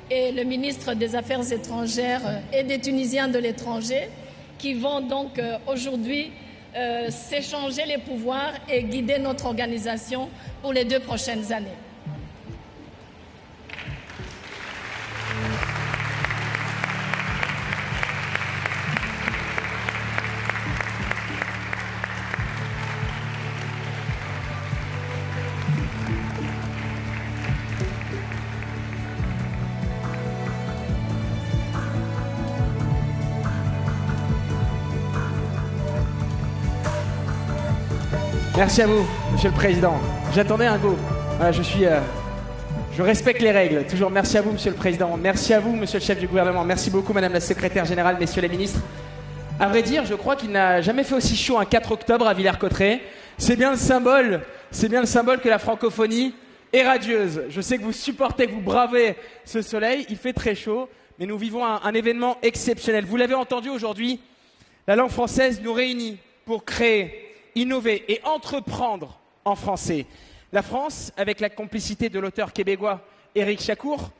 et le ministre des Affaires étrangères et des Tunisiens de l'étranger qui vont donc euh, aujourd'hui euh, s'échanger les pouvoirs et guider notre organisation pour les deux prochaines années. Merci à vous, Monsieur le Président. J'attendais un go. Voilà, je suis, euh, je respecte les règles. Toujours merci à vous, Monsieur le Président. Merci à vous, Monsieur le Chef du Gouvernement. Merci beaucoup, Madame la Secrétaire Générale, Messieurs les Ministres. À vrai dire, je crois qu'il n'a jamais fait aussi chaud un quatre octobre à Villers-Cotterêts. C'est bien le symbole, c'est bien le symbole que la francophonie est radieuse. Je sais que vous supportez, que vous bravez ce soleil. Il fait très chaud, mais nous vivons un, un événement exceptionnel. Vous l'avez entendu aujourd'hui, la langue française nous réunit pour créer, innover et entreprendre en français. La France, avec la complicité de l'auteur québécois Éric Chacour,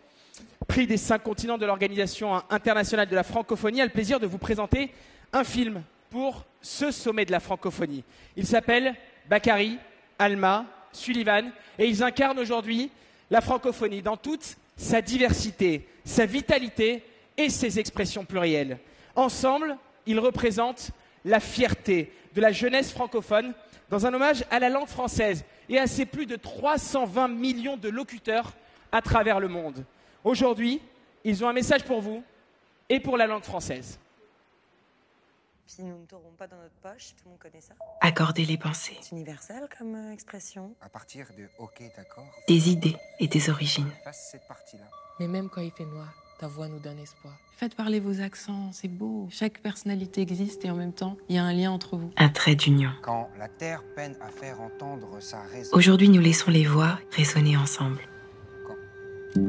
prix des cinq continents de l'Organisation internationale de la francophonie, a le plaisir de vous présenter un film pour ce sommet de la francophonie. Il s'appelle Bakary, Alma, Sullivan et ils incarnent aujourd'hui la francophonie dans toute sa diversité, sa vitalité et ses expressions plurielles. Ensemble, ils représentent la fierté de la jeunesse francophone dans un hommage à la langue française et à ses plus de trois cent vingt millions de locuteurs à travers le monde. Aujourd'hui, ils ont un message pour vous et pour la langue française. Si nous ne tournerons pas dans notre poche, tout le monde connaît ça. Accorder les pensées. C'est universel comme expression. À partir de OK, d'accord. Des idées et des origines. Passe cette partie-là. Mais même quand il fait noir, ta voix nous donne espoir. Faites parler vos accents, c'est beau. Chaque personnalité existe et en même temps, il y a un lien entre vous. Un trait d'union. Quand la terre peine à faire entendre sa raison. Aujourd'hui, nous laissons les voix résonner ensemble. Quand...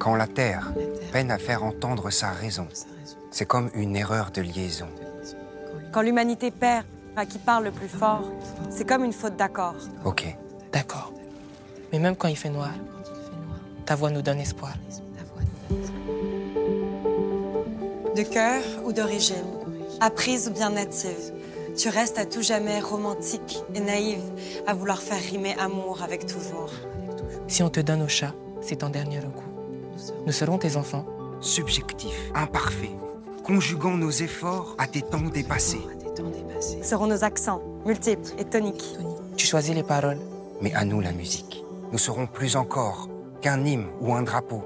Quand la terre, la terre peine à faire entendre sa raison, raison. C'est comme une erreur de liaison. Quand l'humanité perd, à qui parle le plus fort, c'est comme une faute d'accord. Ok. D'accord. Mais même quand il fait noir, ta voix nous donne espoir. De cœur ou d'origine, apprise ou bien native, tu restes à tout jamais romantique et naïve à vouloir faire rimer amour avec toujours. Si on te donne au chat, c'est ton dernier recours. Nous serons tes enfants. Subjectifs, imparfaits, conjuguant nos efforts à des temps dépassés. Seront nos accents, multiples et toniques. Tu choisis les paroles. Mais à nous la musique. Nous serons plus encore qu'un hymne ou un drapeau.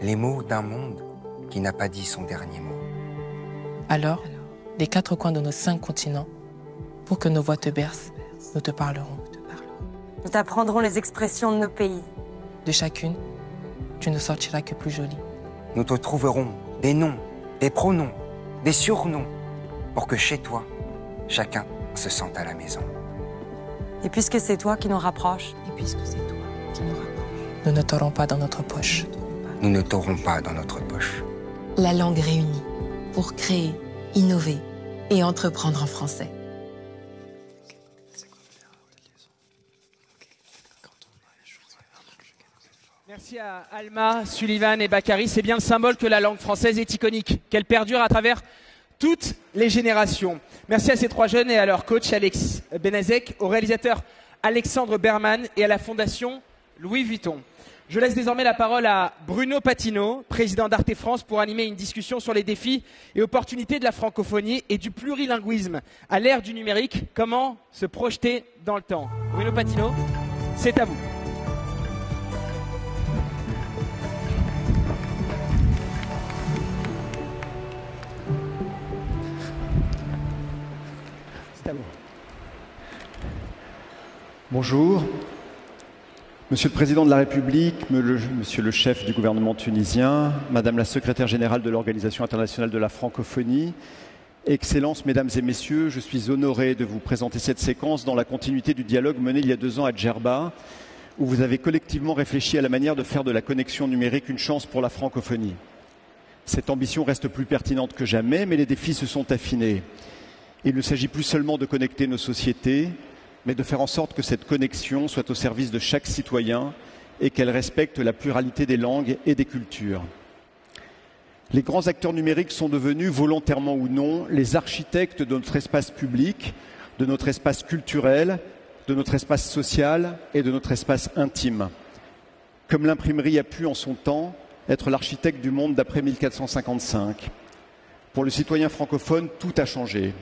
Les mots d'un monde qui n'a pas dit son dernier mot. Alors, des quatre coins de nos cinq continents, pour que nos voix te bercent, nous te parlerons. Nous t'apprendrons les expressions de nos pays. De chacune, tu ne sortiras que plus jolie. Nous te trouverons des noms, des pronoms, des surnoms, pour que chez toi, chacun se sente à la maison. Et puisque c'est toi qui nous rapproche, et puisque c'est toi qui nous rapproche, nous ne t'aurons pas dans notre poche. Nous ne t'aurons pas dans notre poche. La langue réunie pour créer, innover et entreprendre en français. Merci à Alma, Sullivan et Bakary. C'est bien le symbole que la langue française est iconique, qu'elle perdure à travers toutes les générations. Merci à ces trois jeunes et à leur coach Alex Benazek, au réalisateur Alexandre Berman et à la fondation Louis Vuitton. Je laisse désormais la parole à Bruno Patino, président d'Arte France, pour animer une discussion sur les défis et opportunités de la francophonie et du plurilinguisme à l'ère du numérique. Comment se projeter dans le temps? Bruno Patino, c'est à vous. Bonjour. Monsieur le Président de la République, Monsieur le Chef du gouvernement tunisien, Madame la Secrétaire Générale de l'Organisation Internationale de la Francophonie, Excellences, Mesdames et Messieurs, je suis honoré de vous présenter cette séquence dans la continuité du dialogue mené il y a deux ans à Djerba, où vous avez collectivement réfléchi à la manière de faire de la connexion numérique une chance pour la francophonie. Cette ambition reste plus pertinente que jamais, mais les défis se sont affinés. Il ne s'agit plus seulement de connecter nos sociétés, mais de faire en sorte que cette connexion soit au service de chaque citoyen et qu'elle respecte la pluralité des langues et des cultures. Les grands acteurs numériques sont devenus, volontairement ou non, les architectes de notre espace public, de notre espace culturel, de notre espace social et de notre espace intime. Comme l'imprimerie a pu, en son temps, être l'architecte du monde d'après mille quatre cent cinquante-cinq. Pour le citoyen francophone, tout a changé.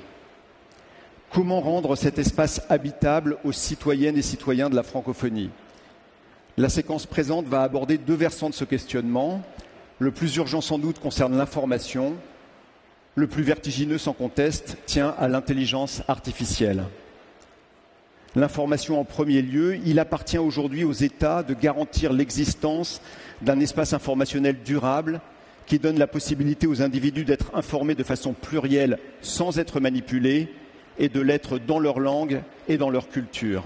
Comment rendre cet espace habitable aux citoyennes et citoyens de la francophonie? La séquence présente va aborder deux versants de ce questionnement. Le plus urgent sans doute concerne l'information. Le plus vertigineux sans conteste tient à l'intelligence artificielle. L'information en premier lieu, il appartient aujourd'hui aux États de garantir l'existence d'un espace informationnel durable qui donne la possibilité aux individus d'être informés de façon plurielle sans être manipulés et de l'être dans leur langue et dans leur culture.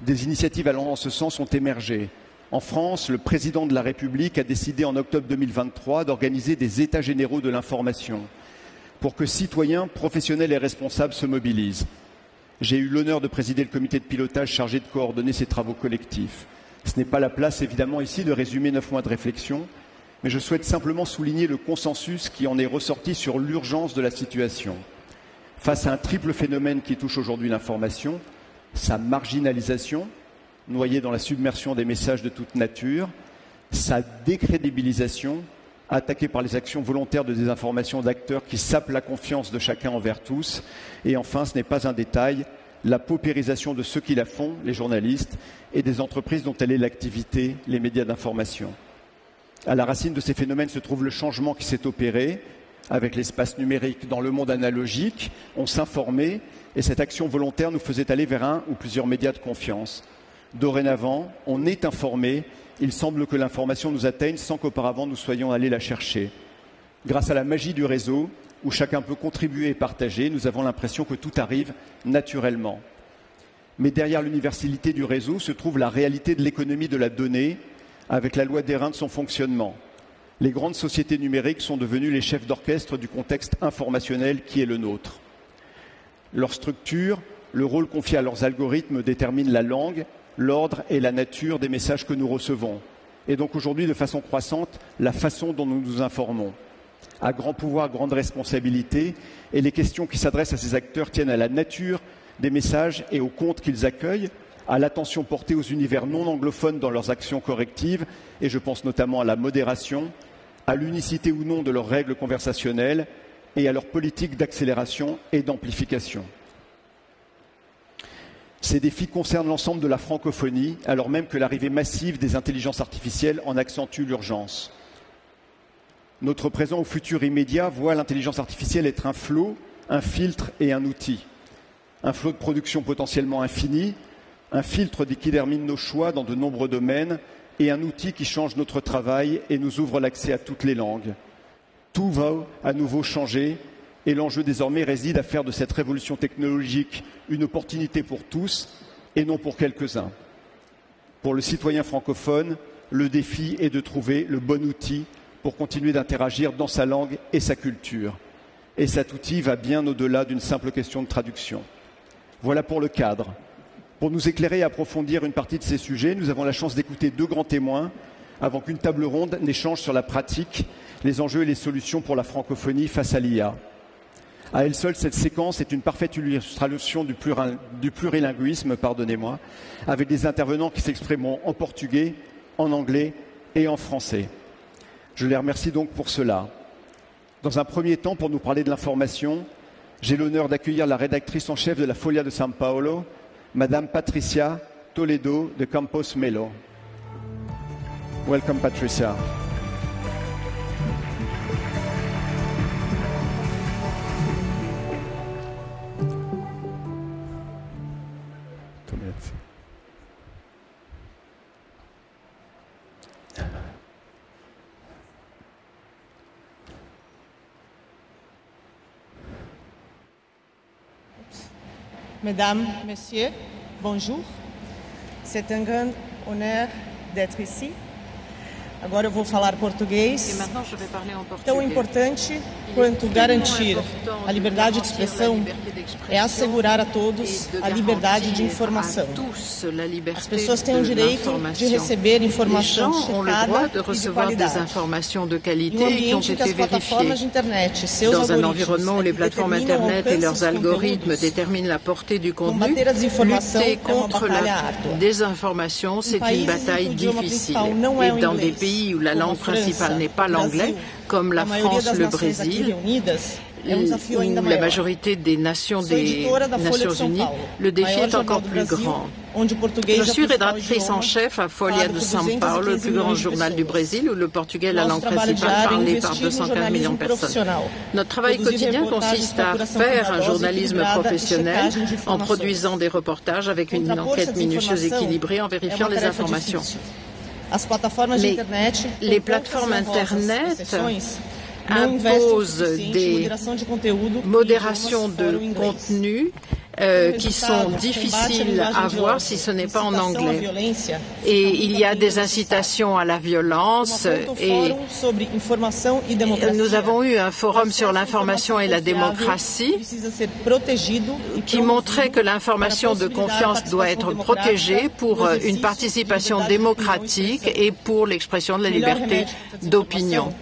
Des initiatives allant en ce sens ont émergé. En France, le président de la République a décidé en octobre deux mille vingt-trois d'organiser des états généraux de l'information pour que citoyens, professionnels et responsables se mobilisent. J'ai eu l'honneur de présider le comité de pilotage chargé de coordonner ces travaux collectifs. Ce n'est pas la place, évidemment, ici de résumer neuf mois de réflexion, mais je souhaite simplement souligner le consensus qui en est ressorti sur l'urgence de la situation. Face à un triple phénomène qui touche aujourd'hui l'information, sa marginalisation, noyée dans la submersion des messages de toute nature, sa décrédibilisation, attaquée par les actions volontaires de désinformation d'acteurs qui sapent la confiance de chacun envers tous, et enfin, ce n'est pas un détail, la paupérisation de ceux qui la font, les journalistes, et des entreprises dont elle est l'activité, les médias d'information. À la racine de ces phénomènes se trouve le changement qui s'est opéré, avec l'espace numérique dans le monde analogique, on s'informait et cette action volontaire nous faisait aller vers un ou plusieurs médias de confiance. Dorénavant, on est informé, il semble que l'information nous atteigne sans qu'auparavant nous soyons allés la chercher. Grâce à la magie du réseau, où chacun peut contribuer et partager, nous avons l'impression que tout arrive naturellement. Mais derrière l'universalité du réseau se trouve la réalité de l'économie de la donnée, avec la loi d'airain de son fonctionnement. Les grandes sociétés numériques sont devenues les chefs d'orchestre du contexte informationnel qui est le nôtre. Leur structure, le rôle confié à leurs algorithmes détermine la langue, l'ordre et la nature des messages que nous recevons. Et donc aujourd'hui, de façon croissante, la façon dont nous nous informons. À grand pouvoir, grande responsabilité, et les questions qui s'adressent à ces acteurs tiennent à la nature des messages et aux comptes qu'ils accueillent, à l'attention portée aux univers non anglophones dans leurs actions correctives, et je pense notamment à la modération, à l'unicité ou non de leurs règles conversationnelles et à leur politique d'accélération et d'amplification. Ces défis concernent l'ensemble de la francophonie, alors même que l'arrivée massive des intelligences artificielles en accentue l'urgence. Notre présent ou futur immédiat voit l'intelligence artificielle être un flot, un filtre et un outil. Un flot de production potentiellement infini, un filtre qui détermine nos choix dans de nombreux domaines et un outil qui change notre travail et nous ouvre l'accès à toutes les langues. Tout va à nouveau changer et l'enjeu désormais réside à faire de cette révolution technologique une opportunité pour tous et non pour quelques-uns. Pour le citoyen francophone, le défi est de trouver le bon outil pour continuer d'interagir dans sa langue et sa culture. Et cet outil va bien au-delà d'une simple question de traduction. Voilà pour le cadre. Pour nous éclairer et approfondir une partie de ces sujets, nous avons la chance d'écouter deux grands témoins avant qu'une table ronde n'échange sur la pratique, les enjeux et les solutions pour la francophonie face à l'I A. À elle seule, cette séquence est une parfaite illustration du, plural, du plurilinguisme, pardonnez-moi, avec des intervenants qui s'exprimeront en portugais, en anglais et en français. Je les remercie donc pour cela. Dans un premier temps, pour nous parler de l'information, j'ai l'honneur d'accueillir la rédactrice en chef de la Folha de São Paulo, Madame Patricia Toledo de Campos Melo. Welcome, Patricia. Mesdames, Messieurs, bonjour. C'est un grand honneur d'être ici. Agora eu vou falar português. Tão importante quanto garantir a liberdade de expressão é assegurar a todos a liberdade de informação. As pessoas têm o direito de receber informação checada e de qualidade. Em um ambiente que as plataformas de internet, seus algoritmos determinam a portée do conteúdo, combater a desinformação é uma batalha árdua. Desinformação é uma batalha difícil. E dans des pays où la langue principale n'est pas l'anglais, comme la France, le Brésil, où la majorité des nations des Nations Unies, le défi est encore plus grand. Je suis rédactrice en chef à Folha de São Paulo, le plus grand journal du Brésil, où le portugais est la langue principale parlée par deux cent quinze millions de personnes. Notre travail quotidien consiste à faire un journalisme professionnel en produisant des reportages avec une enquête minutieuse équilibrée, en vérifiant les informations. Mais les plateformes Internet imposent des modérations de contenu euh, qui sont difficiles à voir si ce n'est pas en anglais. Et il y a des incitations à la violence. Et nous avons eu un forum sur l'information et la démocratie qui montrait que l'information de confiance doit être protégée pour une participation démocratique et pour l'expression de la liberté d'opinion.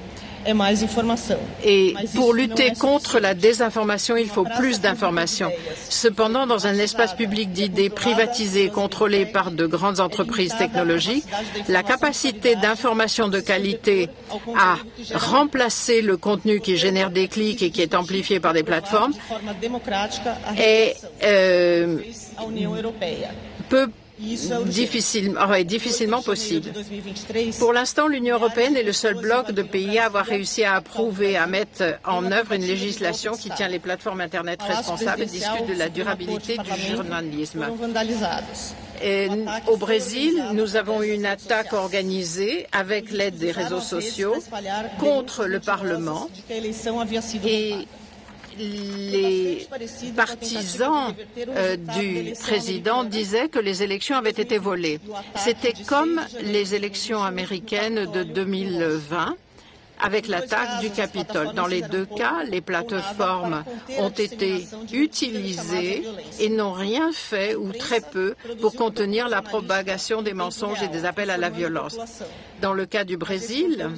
Et pour lutter contre la désinformation, il faut plus d'informations. Cependant, dans un espace public d'idées privatisé et contrôlé par de grandes entreprises technologiques, la capacité d'information de qualité à remplacer le contenu qui génère des clics et qui est amplifié par des plateformes est euh, peu Difficilement, ouais, difficilement possible. Pour l'instant, l'Union européenne est le seul bloc de pays à avoir réussi à approuver, à mettre en œuvre une législation qui tient les plateformes Internet responsables et discute de la durabilité du journalisme. Et au Brésil, nous avons eu une attaque organisée avec l'aide des réseaux sociaux contre le Parlement et les partisans euh, du président disaient que les élections avaient été volées. C'était comme les élections américaines de deux mille vingt, avec l'attaque du Capitole. Dans les deux cas, les plateformes ont été utilisées et n'ont rien fait, ou très peu, pour contenir la propagation des mensonges et des appels à la violence. Dans le cas du Brésil,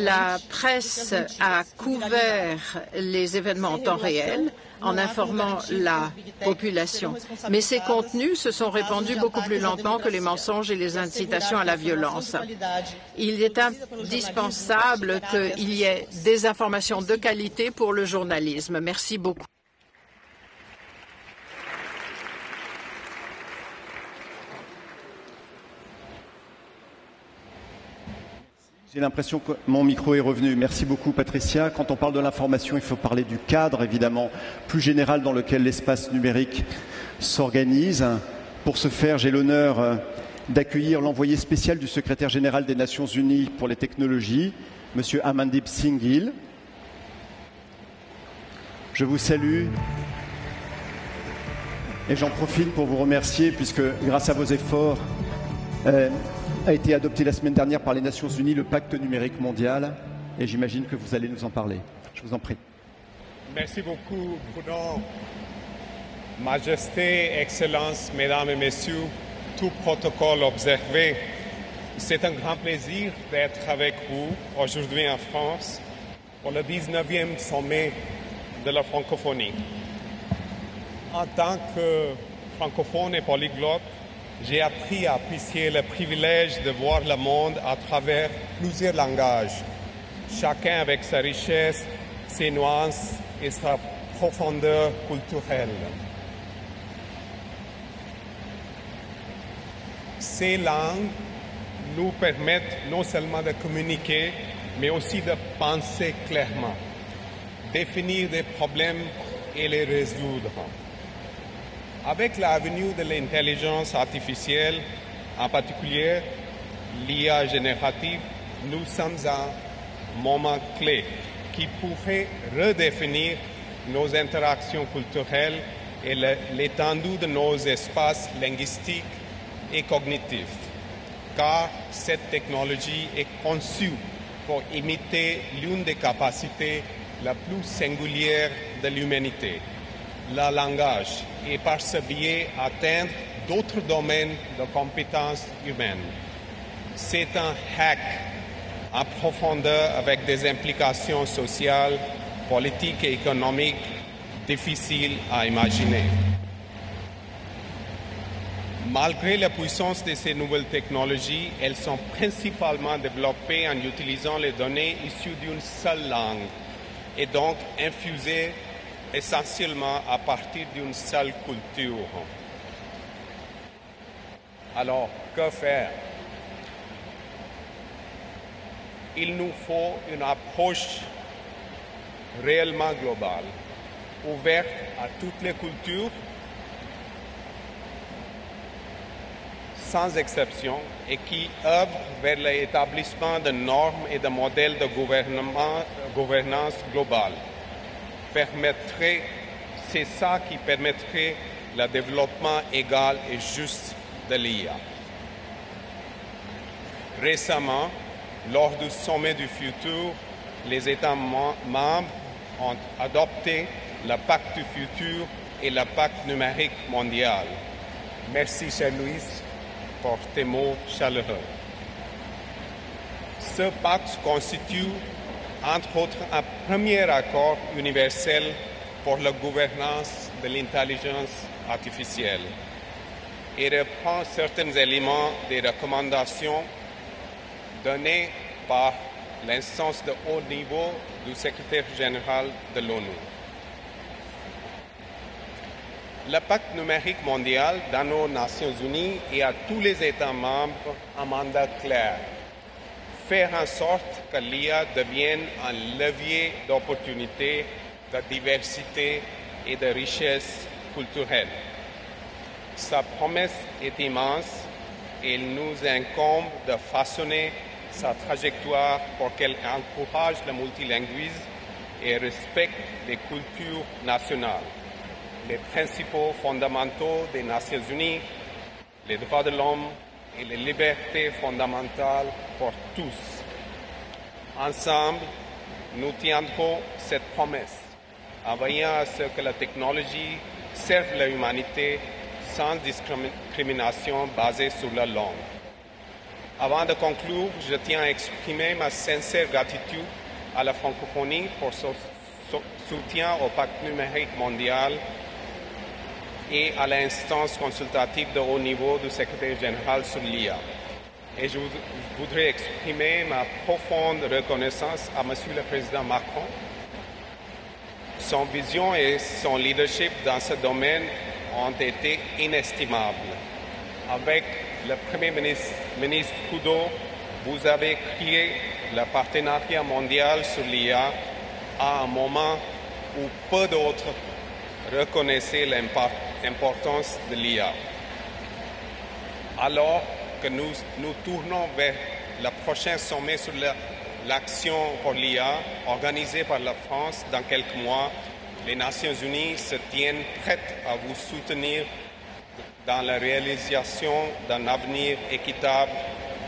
la presse a couvert les événements en temps réel, en informant la population. Mais ces contenus se sont répandus beaucoup plus lentement que les mensonges et les incitations à la violence. Il est indispensable qu'il y ait des informations de qualité pour le journalisme. Merci beaucoup. J'ai l'impression que mon micro est revenu. Merci beaucoup, Patricia. Quand on parle de l'information, il faut parler du cadre, évidemment, plus général dans lequel l'espace numérique s'organise. Pour ce faire, j'ai l'honneur d'accueillir l'envoyé spécial du secrétaire général des Nations Unies pour les technologies, M. Amandeep Singh Gill. Je vous salue. Et j'en profite pour vous remercier, puisque grâce à vos efforts, euh, a été adopté la semaine dernière par les Nations Unies, le pacte numérique mondial, et j'imagine que vous allez nous en parler. Je vous en prie. Merci beaucoup, Bruno. Majesté, Excellences, Mesdames et Messieurs, tout protocole observé. C'est un grand plaisir d'être avec vous aujourd'hui en France pour le dix-neuvième sommet de la francophonie. En tant que francophone et polyglotte, j'ai appris à apprécier le privilège de voir le monde à travers plusieurs langages, chacun avec sa richesse, ses nuances et sa profondeur culturelle. Ces langues nous permettent non seulement de communiquer, mais aussi de penser clairement, définir des problèmes et les résoudre. Avec la venue de l'intelligence artificielle, en particulier l'I A générative, nous sommes à un moment clé qui pourrait redéfinir nos interactions culturelles et l'étendue de nos espaces linguistiques et cognitifs, car cette technologie est conçue pour imiter l'une des capacités la plus singulière de l'humanité, le langage, et par ce biais atteindre d'autres domaines de compétences humaines. C'est un hack en profondeur avec des implications sociales, politiques et économiques difficiles à imaginer. Malgré la puissance de ces nouvelles technologies, elles sont principalement développées en utilisant les données issues d'une seule langue et donc infusées essentiellement à partir d'une seule culture. Alors, que faire? Il nous faut une approche réellement globale, ouverte à toutes les cultures, sans exception, et qui œuvre vers l'établissement de normes et de modèles de gouvernance globale. Permettrait, c'est ça qui permettrait le développement égal et juste de l'I A. Récemment, lors du sommet du futur, les États membres ont adopté le pacte du futur et le pacte numérique mondial. Merci, chère Louise, pour tes mots chaleureux. Ce pacte constitue, entre autres, un premier accord universel pour la gouvernance de l'intelligence artificielle et reprend certains éléments des recommandations données par l'instance de haut niveau du secrétaire général de l'ONU. Le pacte numérique mondial dans nos Nations Unies et à tous les États membres un mandat clair. Faire en sorte que l'I A devienne un levier d'opportunités, de diversité et de richesse culturelle. Sa promesse est immense et il nous incombe de façonner sa trajectoire pour qu'elle encourage le multilinguisme et respecte les cultures nationales, les principaux fondamentaux des Nations Unies, les droits de l'homme et les libertés fondamentales pour tous. Ensemble, nous tiendrons cette promesse, en veillant à ce que la technologie serve l'humanité sans discrimination basée sur la langue. Avant de conclure, je tiens à exprimer ma sincère gratitude à la francophonie pour son soutien au pacte numérique mondial et à l'instance consultative de haut niveau du secrétaire général sur l'I A. Et je voudrais exprimer ma profonde reconnaissance à Monsieur le Président Macron. Son vision et son leadership dans ce domaine ont été inestimables. Avec le Premier ministre, ministre Trudeau, vous avez créé le partenariat mondial sur l'I A à un moment où peu d'autres reconnaissaient l'importance importance de l'I A. Alors que nous nous tournons vers le prochain sommet sur l'action pour l'I A organisé par la France dans quelques mois, les Nations Unies se tiennent prêtes à vous soutenir dans la réalisation d'un avenir équitable,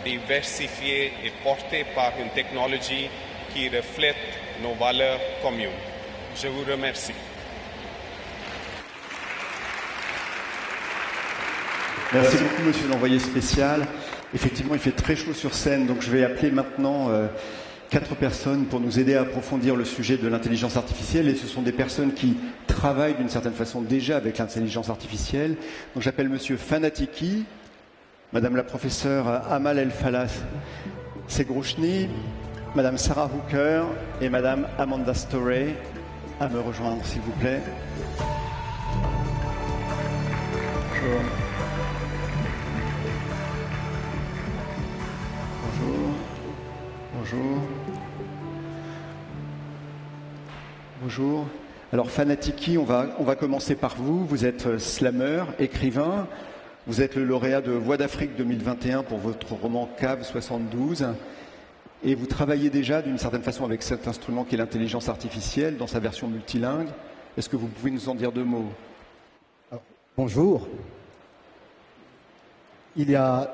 diversifié et porté par une technologie qui reflète nos valeurs communes. Je vous remercie. Merci beaucoup, monsieur l'envoyé spécial. Effectivement, il fait très chaud sur scène, donc je vais appeler maintenant euh, quatre personnes pour nous aider à approfondir le sujet de l'intelligence artificielle. Et ce sont des personnes qui travaillent d'une certaine façon déjà avec l'intelligence artificielle. Donc j'appelle monsieur Fanatiki, madame la professeure Amal El Fallah Seghrouchni, madame Sarah Hooker et madame Amanda Storey à me rejoindre, s'il vous plaît. Bonjour. Bonjour. Bonjour. Alors Fanatiki, on va, on va commencer par vous. Vous êtes slameur, écrivain. Vous êtes le lauréat de Voix d'Afrique deux mille vingt et un pour votre roman Cave soixante-douze. Et vous travaillez déjà d'une certaine façon avec cet instrument qui est l'intelligence artificielle dans sa version multilingue. Est-ce que vous pouvez nous en dire deux mots? Bonjour. Il y a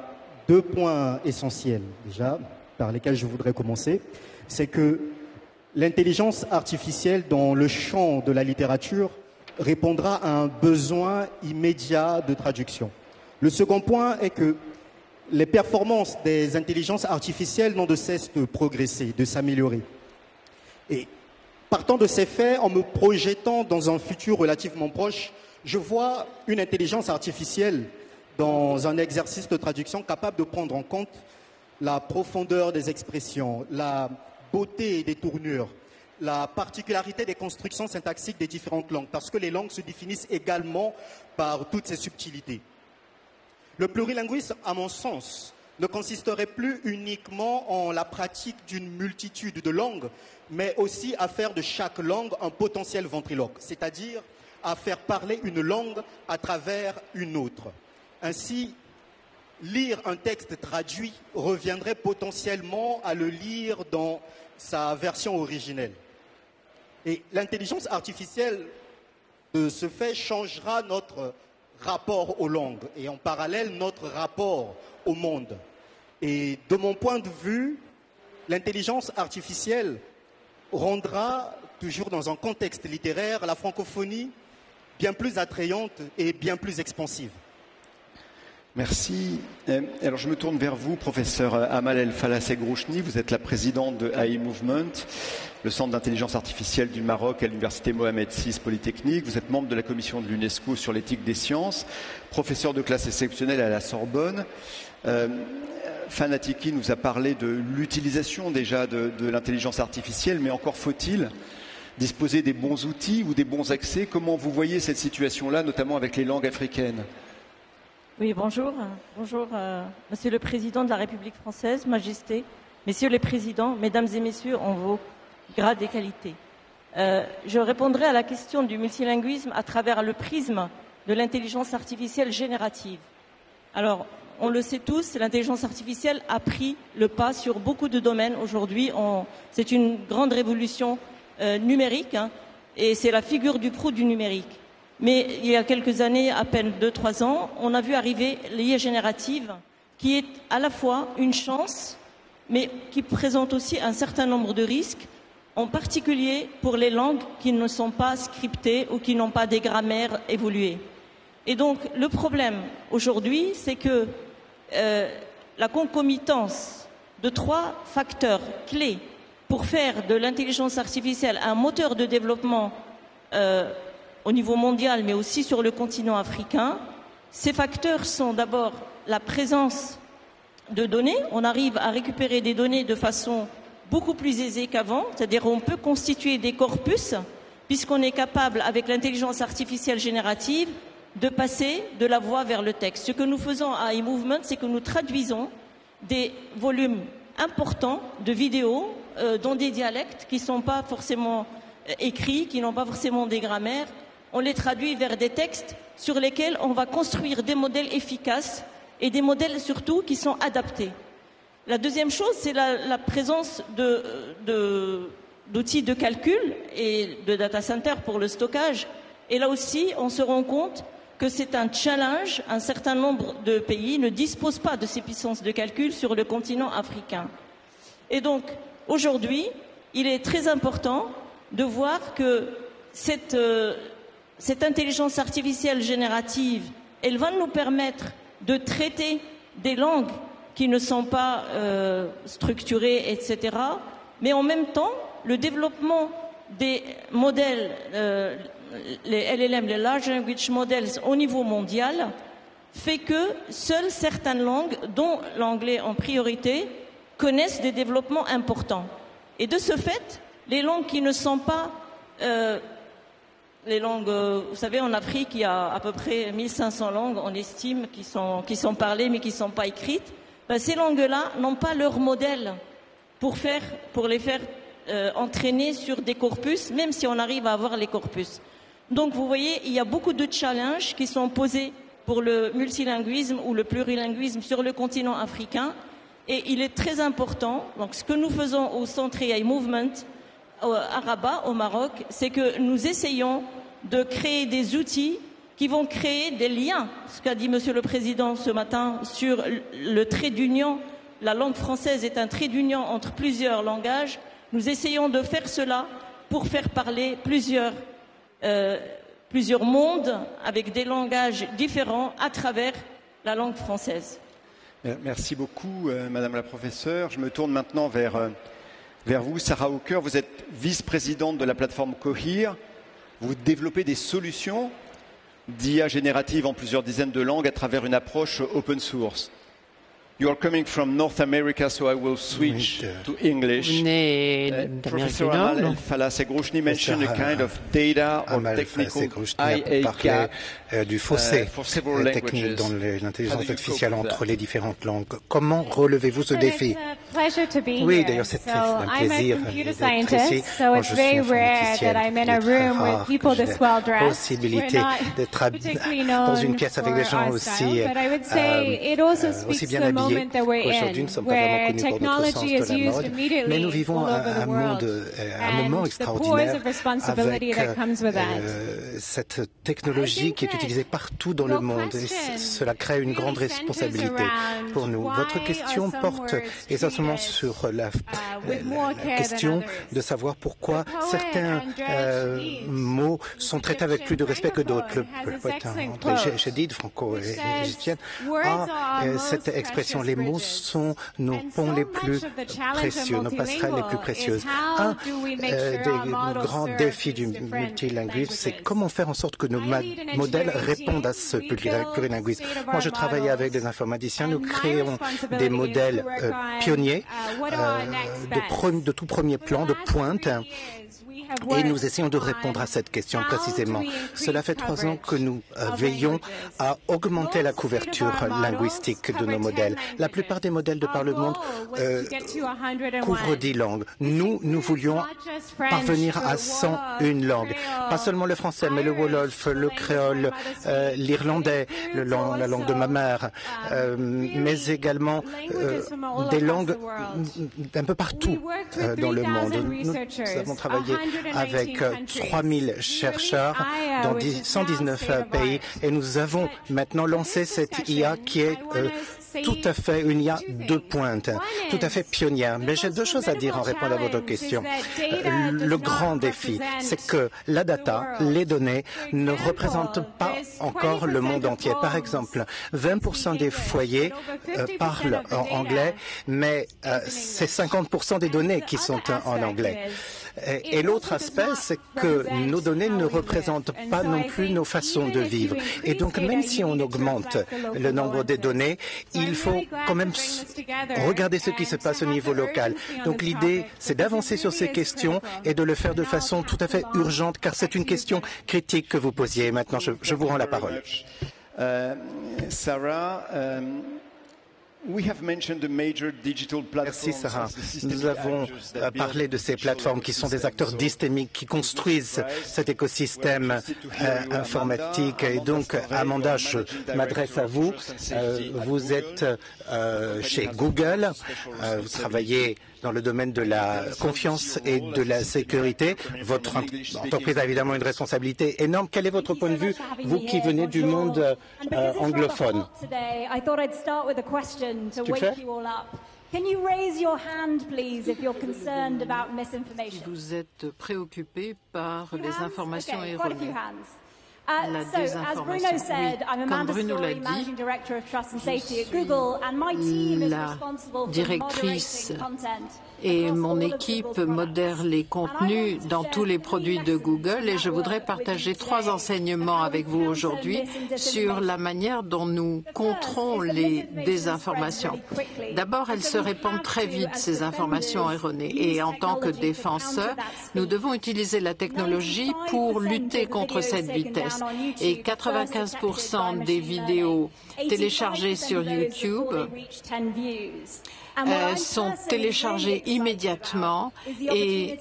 deux points essentiels, déjà, par lesquels je voudrais commencer. C'est que l'intelligence artificielle dans le champ de la littérature répondra à un besoin immédiat de traduction. Le second point est que les performances des intelligences artificielles n'ont de cesse de progresser, de s'améliorer. Et partant de ces faits, en me projetant dans un futur relativement proche, je vois une intelligence artificielle dans un exercice de traduction capable de prendre en compte la profondeur des expressions, la beauté des tournures, la particularité des constructions syntaxiques des différentes langues, parce que les langues se définissent également par toutes ces subtilités. Le plurilinguisme, à mon sens, ne consisterait plus uniquement en la pratique d'une multitude de langues, mais aussi à faire de chaque langue un potentiel ventriloque, c'est-à-dire à faire parler une langue à travers une autre. Ainsi, lire un texte traduit reviendrait potentiellement à le lire dans sa version originelle. Et l'intelligence artificielle, de ce fait, changera notre rapport aux langues et en parallèle notre rapport au monde. Et de mon point de vue, l'intelligence artificielle rendra, toujours dans un contexte littéraire, la francophonie bien plus attrayante et bien plus expansive. Merci. Alors je me tourne vers vous, professeur Amal El Fallah Seghrouchni. Vous êtes la présidente de iMovement, le centre d'intelligence artificielle du Maroc à l'université Mohamed six Polytechnique. Vous êtes membre de la commission de l'UNESCO sur l'éthique des sciences, professeur de classe exceptionnelle à la Sorbonne. Euh, Fanatiki nous a parlé de l'utilisation déjà de, de l'intelligence artificielle, mais encore faut-il disposer des bons outils ou des bons accès. Comment vous voyez cette situation-là, notamment avec les langues africaines? Oui, bonjour. Bonjour, euh, Monsieur le Président de la République française, Majesté, Messieurs les Présidents, Mesdames et Messieurs, en vos grades et qualités. Euh, je répondrai à la question du multilinguisme à travers le prisme de l'intelligence artificielle générative. Alors, on le sait tous, l'intelligence artificielle a pris le pas sur beaucoup de domaines aujourd'hui. C'est une grande révolution euh, numérique hein, et c'est la figure du proue du numérique. Mais il y a quelques années, à peine deux trois ans, on a vu arriver l'I A générative qui est à la fois une chance, mais qui présente aussi un certain nombre de risques, en particulier pour les langues qui ne sont pas scriptées ou qui n'ont pas des grammaires évoluées. Et donc, le problème aujourd'hui, c'est que euh, la concomitance de trois facteurs clés pour faire de l'intelligence artificielle un moteur de développement euh, au niveau mondial, mais aussi sur le continent africain. Ces facteurs sont d'abord la présence de données. On arrive à récupérer des données de façon beaucoup plus aisée qu'avant, c'est-à-dire qu'on peut constituer des corpus, puisqu'on est capable, avec l'intelligence artificielle générative, de passer de la voix vers le texte. Ce que nous faisons à iMovement, c'est que nous traduisons des volumes importants de vidéos euh, dans des dialectes qui ne sont pas forcément écrits, qui n'ont pas forcément des grammaires. On les traduit vers des textes sur lesquels on va construire des modèles efficaces et des modèles surtout qui sont adaptés. La deuxième chose, c'est la, la présence de, de, d'outils de calcul et de data center pour le stockage. Et là aussi, on se rend compte que c'est un challenge. Un certain nombre de pays ne disposent pas de ces puissances de calcul sur le continent africain. Et donc, aujourd'hui, il est très important de voir que cette... Euh, Cette intelligence artificielle générative, elle va nous permettre de traiter des langues qui ne sont pas euh, structurées, et cetera. Mais en même temps, le développement des modèles, euh, les L L M, les Large Language Models au niveau mondial, fait que seules certaines langues, dont l'anglais en priorité, connaissent des développements importants. Et de ce fait, les langues qui ne sont pas... Euh, Les langues, vous savez, en Afrique, il y a à peu près mille cinq cents langues, on estime, qui sont, qui sont parlées mais qui ne sont pas écrites. Ben, ces langues-là n'ont pas leur modèle pour, faire, pour les faire euh, entraîner sur des corpus, même si on arrive à avoir les corpus. Donc, vous voyez, il y a beaucoup de challenges qui sont posés pour le multilinguisme ou le plurilinguisme sur le continent africain. Et il est très important, donc ce que nous faisons au Centre A I Movement, à Rabat, au Maroc, c'est que nous essayons de créer des outils qui vont créer des liens, ce qu'a dit Monsieur le Président ce matin sur le trait d'union. La langue française est un trait d'union entre plusieurs langages. Nous essayons de faire cela pour faire parler plusieurs, euh, plusieurs mondes avec des langages différents à travers la langue française. Merci beaucoup, euh, Madame la Professeure. Je me tourne maintenant vers, euh, vers vous, Sarah Hooker. Vous êtes vice-présidente de la plateforme Cohere. Vous développez des solutions d'I A générative en plusieurs dizaines de langues à travers une approche open source. You are coming from North America, so I will switch oui, to English. Uh, Professor Amal El Fallah Seghrouchni mentioned a kind of data or Amal technical I A uh, du fossé uh, technique dans l'intelligence artificielle entre les différentes langues. Comment relevez-vous ce so défi? Oui, d'ailleurs, c'est so un plaisir d'être ici. So Moi, je suis informaticien. Possibilité d'être dans une pièce avec des gens aussi bien habillés. Aujourd'hui, nous sommes pas vraiment connus pour notre sens de la mode, mais nous vivons un, un, monde, un moment extraordinaire avec euh, cette technologie qui est utilisée partout dans le monde. Et cela crée une grande responsabilité pour nous. Votre question porte essentiellement sur la, la, la question de savoir pourquoi certains euh, mots sont traités avec plus de respect que d'autres. Le, le poète André Chédid, franco-égyptienne, a cette expression. Les mots sont nos ponts les plus précieux, nos passerelles les plus précieuses. Un euh, des grands défis du multilinguisme, c'est comment faire en sorte que nos modèles répondent à ce plurilinguisme. Moi, je travaille avec des informaticiens. Nous créons des modèles euh, pionniers euh, de, pre de tout premier plan, de pointe. Et nous essayons de répondre à cette question précisément. Cela fait trois ans que nous veillons à augmenter la couverture linguistique de nos modèles. La plupart des modèles de par le monde euh, couvrent dix langues. Nous, nous voulions parvenir à cent une langues. Pas seulement le français, mais le wolof, le créole, euh, l'irlandais, lang la langue de ma mère, euh, mais également euh, des langues d'un peu partout euh, dans le monde. Nous, nous avons travaillé avec trois mille chercheurs dans cent dix-neuf pays et nous avons maintenant lancé cette I A qui est euh, tout à fait une I A de pointe, tout à fait pionnière. Mais j'ai deux choses à dire en répondant à votre question. Le grand défi, c'est que la data, les données, ne représentent pas encore le monde entier. Par exemple, vingt pour cent des foyers euh, parlent en anglais, mais euh, c'est cinquante pour cent des données qui sont en anglais. Et, et l'autre aspect, c'est que nos données ne représentent pas non plus nos façons de vivre. Et donc, même si on augmente le nombre des données, il faut quand même regarder ce qui se passe au niveau local. Donc, l'idée, c'est d'avancer sur ces questions et de le faire de façon tout à fait urgente, car c'est une question critique que vous posiez. Maintenant, je, je vous rends la parole. Euh, Sarah, euh... Merci Sarah. Nous avons parlé de ces plateformes qui sont des acteurs systémiques qui construisent cet écosystème euh, informatique. Et donc, Amanda, je m'adresse à vous. Euh, vous êtes euh, chez Google. Euh, vous travaillez dans le domaine de la confiance et de la sécurité. Votre entreprise a évidemment une responsabilité énorme. Quel est votre point de vue, vous qui venez du monde euh, anglophone? Tu le fais ? Vous êtes préoccupé par les informations erronées. La désinformation. Oui. Comme Bruno l'a dit, je suis la directrice et mon équipe modère les contenus dans tous les produits de Google et je voudrais partager trois enseignements avec vous aujourd'hui sur la manière dont nous contrôlons les désinformations. D'abord, elles se répandent très vite, ces informations erronées, et en tant que défenseurs, nous devons utiliser la technologie pour lutter contre cette vitesse. Et quatre-vingt-quinze pour cent des vidéos téléchargées sur YouTube euh, sont téléchargées immédiatement. Et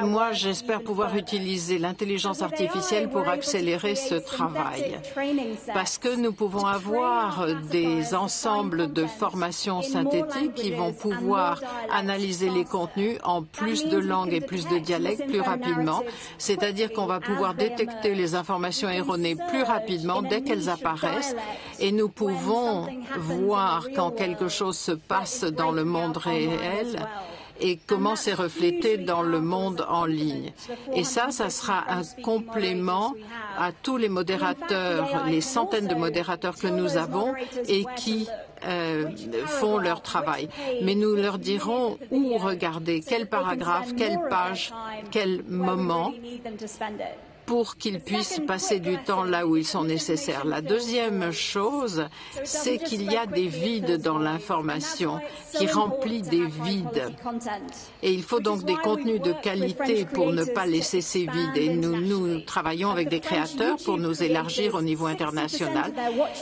moi, j'espère pouvoir utiliser l'intelligence artificielle pour accélérer ce travail, parce que nous pouvons avoir des ensembles de formations synthétiques qui vont pouvoir analyser les contenus en plus de langues et plus de dialectes plus rapidement, c'est-à-dire qu'on va pouvoir pouvoir détecter les informations erronées plus rapidement dès qu'elles apparaissent et nous pouvons voir quand quelque chose se passe dans le monde réel et comment c'est reflété dans le monde en ligne. Et ça, ça sera un complément à tous les modérateurs, les centaines de modérateurs que nous avons et qui euh, font leur travail. Mais nous leur dirons où regarder, quel paragraphe, quelle page, quel moment, pour qu'ils puissent passer du temps là où ils sont nécessaires. La deuxième chose, c'est qu'il y a des vides dans l'information qui remplit des vides. Et il faut donc des contenus de qualité pour ne pas laisser ces vides. Et nous, nous travaillons avec des créateurs pour nous élargir au niveau international.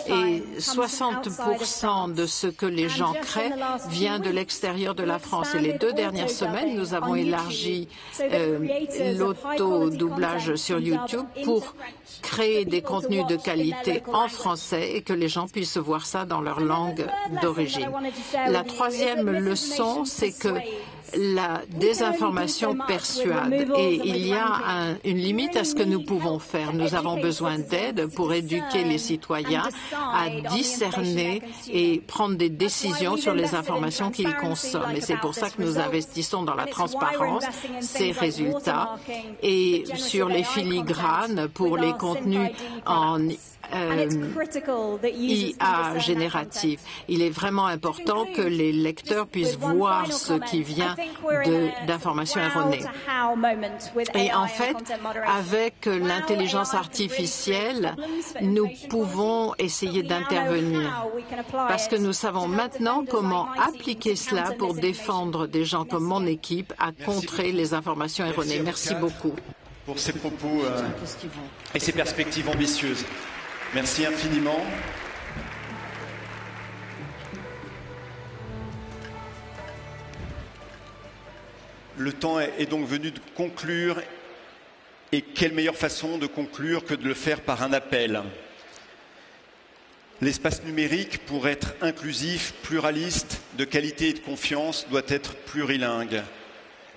Et soixante pour cent de ce que les gens créent vient de l'extérieur de la France. Et les deux dernières semaines, nous avons élargi euh, l'auto-doublage sur YouTube YouTube pour créer des contenus de qualité en français et que les gens puissent voir ça dans leur langue d'origine. La troisième leçon, c'est que la désinformation persuade et il y a un, une limite à ce que nous pouvons faire. Nous avons besoin d'aide pour éduquer les citoyens à discerner et prendre des décisions sur les informations qu'ils consomment. Et c'est pour ça que nous investissons dans la transparence, ces résultats, et sur les filigranes pour les contenus en Euh, I A générative. Il est vraiment important que les lecteurs puissent voir ce qui vient d'informations erronées. Et en fait, avec l'intelligence artificielle, nous pouvons essayer d'intervenir parce que nous savons maintenant comment appliquer cela pour défendre des gens comme mon équipe à contrer les informations erronées. Merci beaucoup. Pour ses propos euh, et ses perspectives ambitieuses. Merci infiniment. Le temps est donc venu de conclure, et quelle meilleure façon de conclure que de le faire par un appel. L'espace numérique, pour être inclusif, pluraliste, de qualité et de confiance, doit être plurilingue,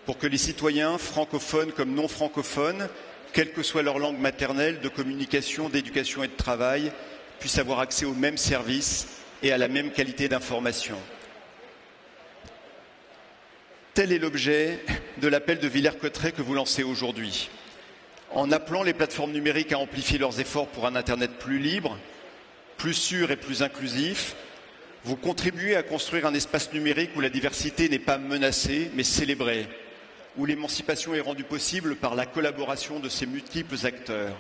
pour que les citoyens, francophones comme non francophones, quelle que soit leur langue maternelle, de communication, d'éducation et de travail, puissent avoir accès aux mêmes services et à la même qualité d'information. Tel est l'objet de l'appel de Villers-Cotterêts que vous lancez aujourd'hui. En appelant les plateformes numériques à amplifier leurs efforts pour un Internet plus libre, plus sûr et plus inclusif, vous contribuez à construire un espace numérique où la diversité n'est pas menacée, mais célébrée, où l'émancipation est rendue possible par la collaboration de ces multiples acteurs.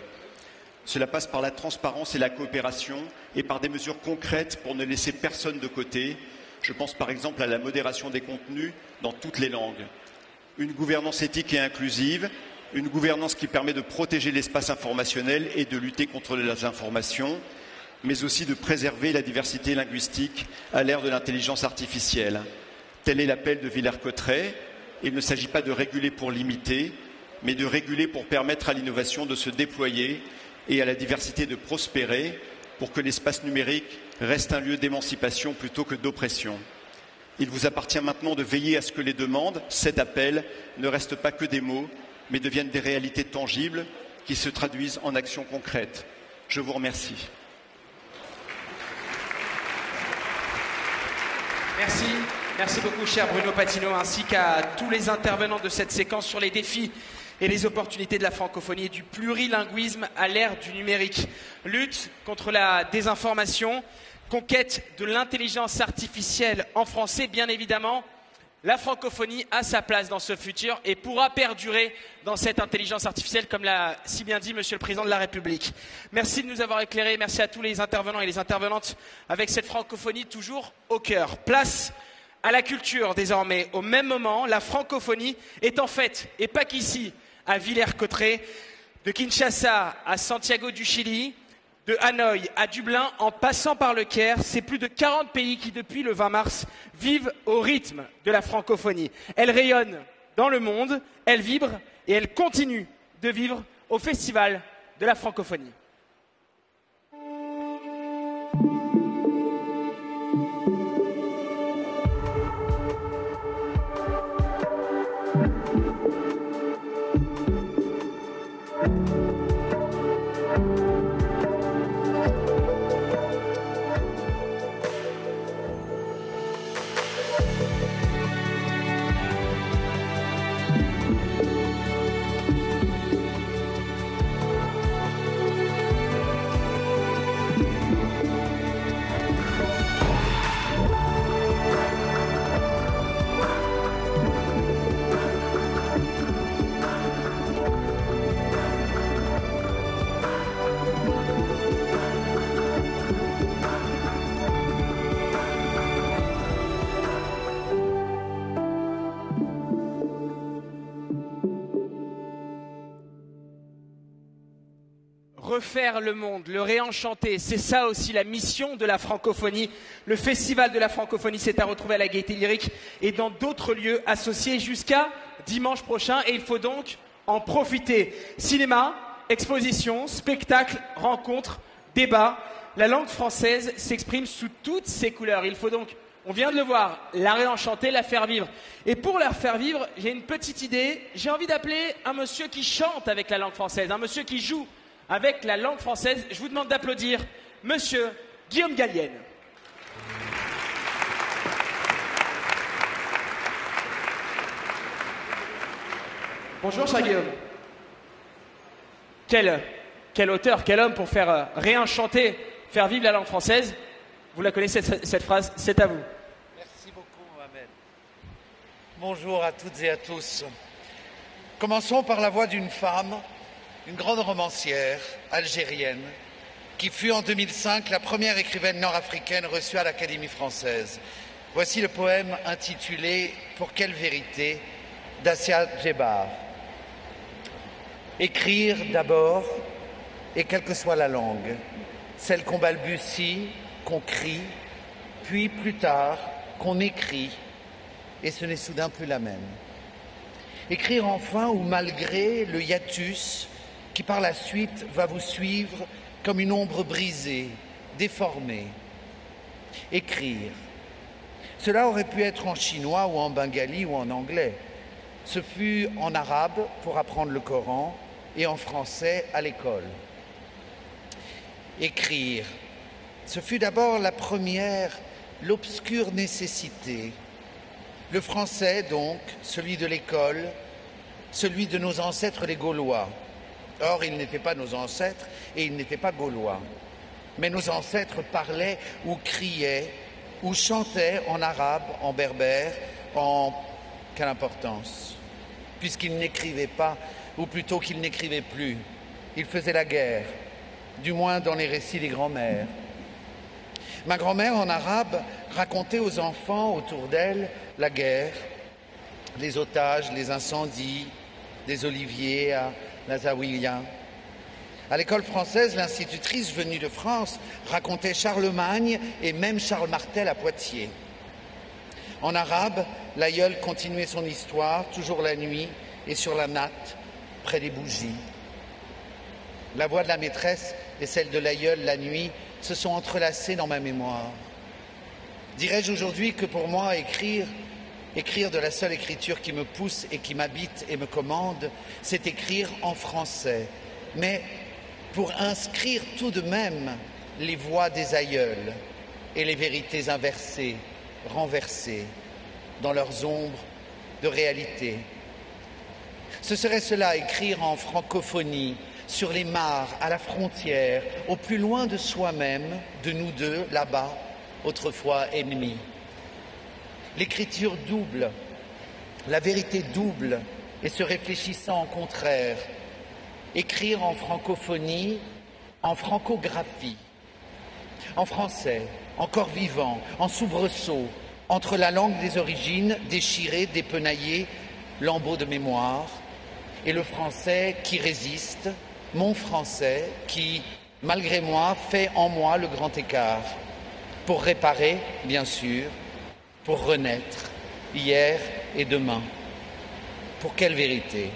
Cela passe par la transparence et la coopération et par des mesures concrètes pour ne laisser personne de côté. Je pense par exemple à la modération des contenus dans toutes les langues. Une gouvernance éthique et inclusive, une gouvernance qui permet de protéger l'espace informationnel et de lutter contre la désinformation, mais aussi de préserver la diversité linguistique à l'ère de l'intelligence artificielle. Tel est l'appel de Villers-Cotterêts. Il ne s'agit pas de réguler pour limiter, mais de réguler pour permettre à l'innovation de se déployer et à la diversité de prospérer, pour que l'espace numérique reste un lieu d'émancipation plutôt que d'oppression. Il vous appartient maintenant de veiller à ce que les demandes, cet appel, ne restent pas que des mots, mais deviennent des réalités tangibles qui se traduisent en actions concrètes. Je vous remercie. Merci. Merci beaucoup, cher Bruno Patino, ainsi qu'à tous les intervenants de cette séquence sur les défis et les opportunités de la francophonie et du plurilinguisme à l'ère du numérique. Lutte contre la désinformation, conquête de l'intelligence artificielle en français, bien évidemment, la francophonie a sa place dans ce futur et pourra perdurer dans cette intelligence artificielle, comme l'a si bien dit Monsieur le Président de la République. Merci de nous avoir éclairés, merci à tous les intervenants et les intervenantes avec cette francophonie toujours au cœur. Place à la culture, désormais. Au même moment, la francophonie est en fête, et pas qu'ici, à Villers-Cotterêts, de Kinshasa à Santiago du Chili, de Hanoï à Dublin, en passant par le Caire, c'est plus de quarante pays qui, depuis le vingt mars, vivent au rythme de la francophonie. Elle rayonne dans le monde, elle vibre et elle continue de vivre au Festival de la francophonie. Thank you. refaire le monde, le réenchanter, c'est ça aussi la mission de la francophonie. Le festival de la francophonie s'est à retrouver à la Gaieté Lyrique et dans d'autres lieux associés jusqu'à dimanche prochain et il faut donc en profiter. Cinéma, exposition, spectacle, rencontre, débat, la langue française s'exprime sous toutes ses couleurs. Il faut donc, on vient de le voir, la réenchanter, la faire vivre. Et pour la faire vivre, j'ai une petite idée. J'ai envie d'appeler un monsieur qui chante avec la langue française, un monsieur qui joue avec la langue française. Je vous demande d'applaudir monsieur Guillaume Gallienne. Bonjour, cher Guillaume. Quel, quel auteur, quel homme pour faire euh, réenchanter, faire vivre la langue française. Vous la connaissez, cette, cette phrase, c'est à vous. Merci beaucoup, Amel. Bonjour à toutes et à tous. Commençons par la voix d'une femme, une grande romancière algérienne, qui fut en deux mille cinq la première écrivaine nord-africaine reçue à l'Académie française. Voici le poème intitulé « Pour quelle vérité ?» d'Assia Djerba. Écrire d'abord, et quelle que soit la langue, celle qu'on balbutie, qu'on crie, puis plus tard, qu'on écrit, et ce n'est soudain plus la même. Écrire enfin ou malgré le hiatus qui par la suite va vous suivre comme une ombre brisée, déformée. Écrire. Cela aurait pu être en chinois ou en bengali ou en anglais. Ce fut en arabe pour apprendre le Coran, et en français à l'école. Écrire, ce fut d'abord la première, l'obscure nécessité. Le français donc, celui de l'école, celui de nos ancêtres les Gaulois. Or, ils n'étaient pas nos ancêtres et ils n'étaient pas Gaulois. Mais nos ancêtres parlaient ou criaient ou chantaient en arabe, en berbère, en... Quelle importance, puisqu'ils n'écrivaient pas, ou plutôt qu'ils n'écrivaient plus. Ils faisaient la guerre, du moins dans les récits des grands-mères. Ma grand-mère, en arabe, racontait aux enfants autour d'elle la guerre, les otages, les incendies, des oliviers à Nazawiya. À l'école française, l'institutrice venue de France racontait Charlemagne et même Charles Martel à Poitiers. En arabe, l'aïeul continuait son histoire, toujours la nuit et sur la natte, près des bougies. La voix de la maîtresse et celle de l'aïeul la nuit se sont entrelacées dans ma mémoire. Dirais-je aujourd'hui que pour moi, écrire, écrire de la seule écriture qui me pousse et qui m'habite et me commande, c'est écrire en français, mais pour inscrire tout de même les voix des aïeuls et les vérités inversées, renversés dans leurs ombres de réalité. Ce serait cela, écrire en francophonie, sur les mares, à la frontière, au plus loin de soi-même, de nous deux, là-bas, autrefois ennemis. L'écriture double, la vérité double et se réfléchissant en contraire. Écrire en francophonie, en francographie, en français, encore vivant, en soubresaut, entre la langue des origines, déchirée, dépenaillée, lambeau de mémoire, et le français qui résiste, mon français qui, malgré moi, fait en moi le grand écart. Pour réparer, bien sûr, pour renaître, hier et demain. Pour quelle vérité?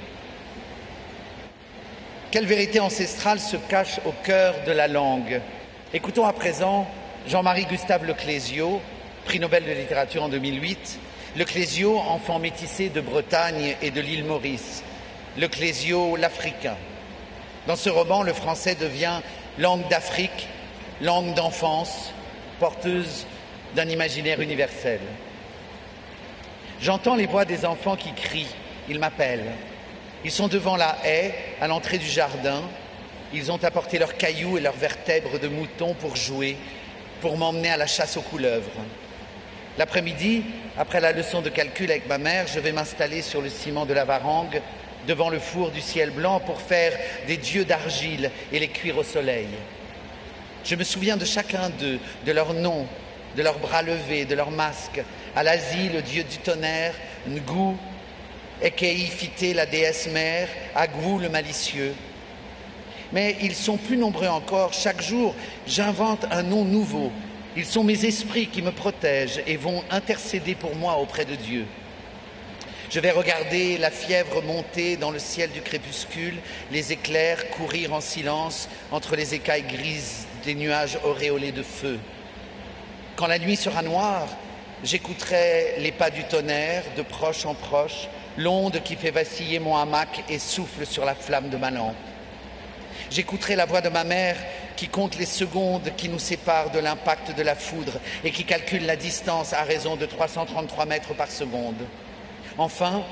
Quelle vérité ancestrale se cache au cœur de la langue? Écoutons à présent Jean-Marie Gustave Leclésio, prix Nobel de littérature en deux mille huit. Leclésio, enfant métissé de Bretagne et de l'île Maurice. Leclésio, l'Africain. Dans ce roman, le français devient langue d'Afrique, langue d'enfance, porteuse d'un imaginaire universel. J'entends les voix des enfants qui crient. Ils m'appellent. Ils sont devant la haie, à l'entrée du jardin. Ils ont apporté leurs cailloux et leurs vertèbres de moutons pour jouer, pour m'emmener à la chasse aux couleuvres. L'après-midi, après la leçon de calcul avec ma mère, je vais m'installer sur le ciment de la varangue, devant le four du ciel blanc, pour faire des dieux d'argile et les cuire au soleil. Je me souviens de chacun d'eux, de leurs noms, de leurs bras levés, de leurs masques. À l'Asie, le dieu du tonnerre, Ngou, Ekei Fité, la déesse mère, Agou, le malicieux. mais ils sont plus nombreux encore. Chaque jour, j'invente un nom nouveau. Ils sont mes esprits qui me protègent et vont intercéder pour moi auprès de Dieu. Je vais regarder la fièvre monter dans le ciel du crépuscule, les éclairs courir en silence entre les écailles grises des nuages auréolés de feu. Quand la nuit sera noire, j'écouterai les pas du tonnerre, de proche en proche, l'onde qui fait vaciller mon hamac et souffle sur la flamme de ma lampe. J'écouterai la voix de ma mère qui compte les secondes qui nous séparent de l'impact de la foudre et qui calcule la distance à raison de trois cent trente-trois mètres par seconde. Enfin,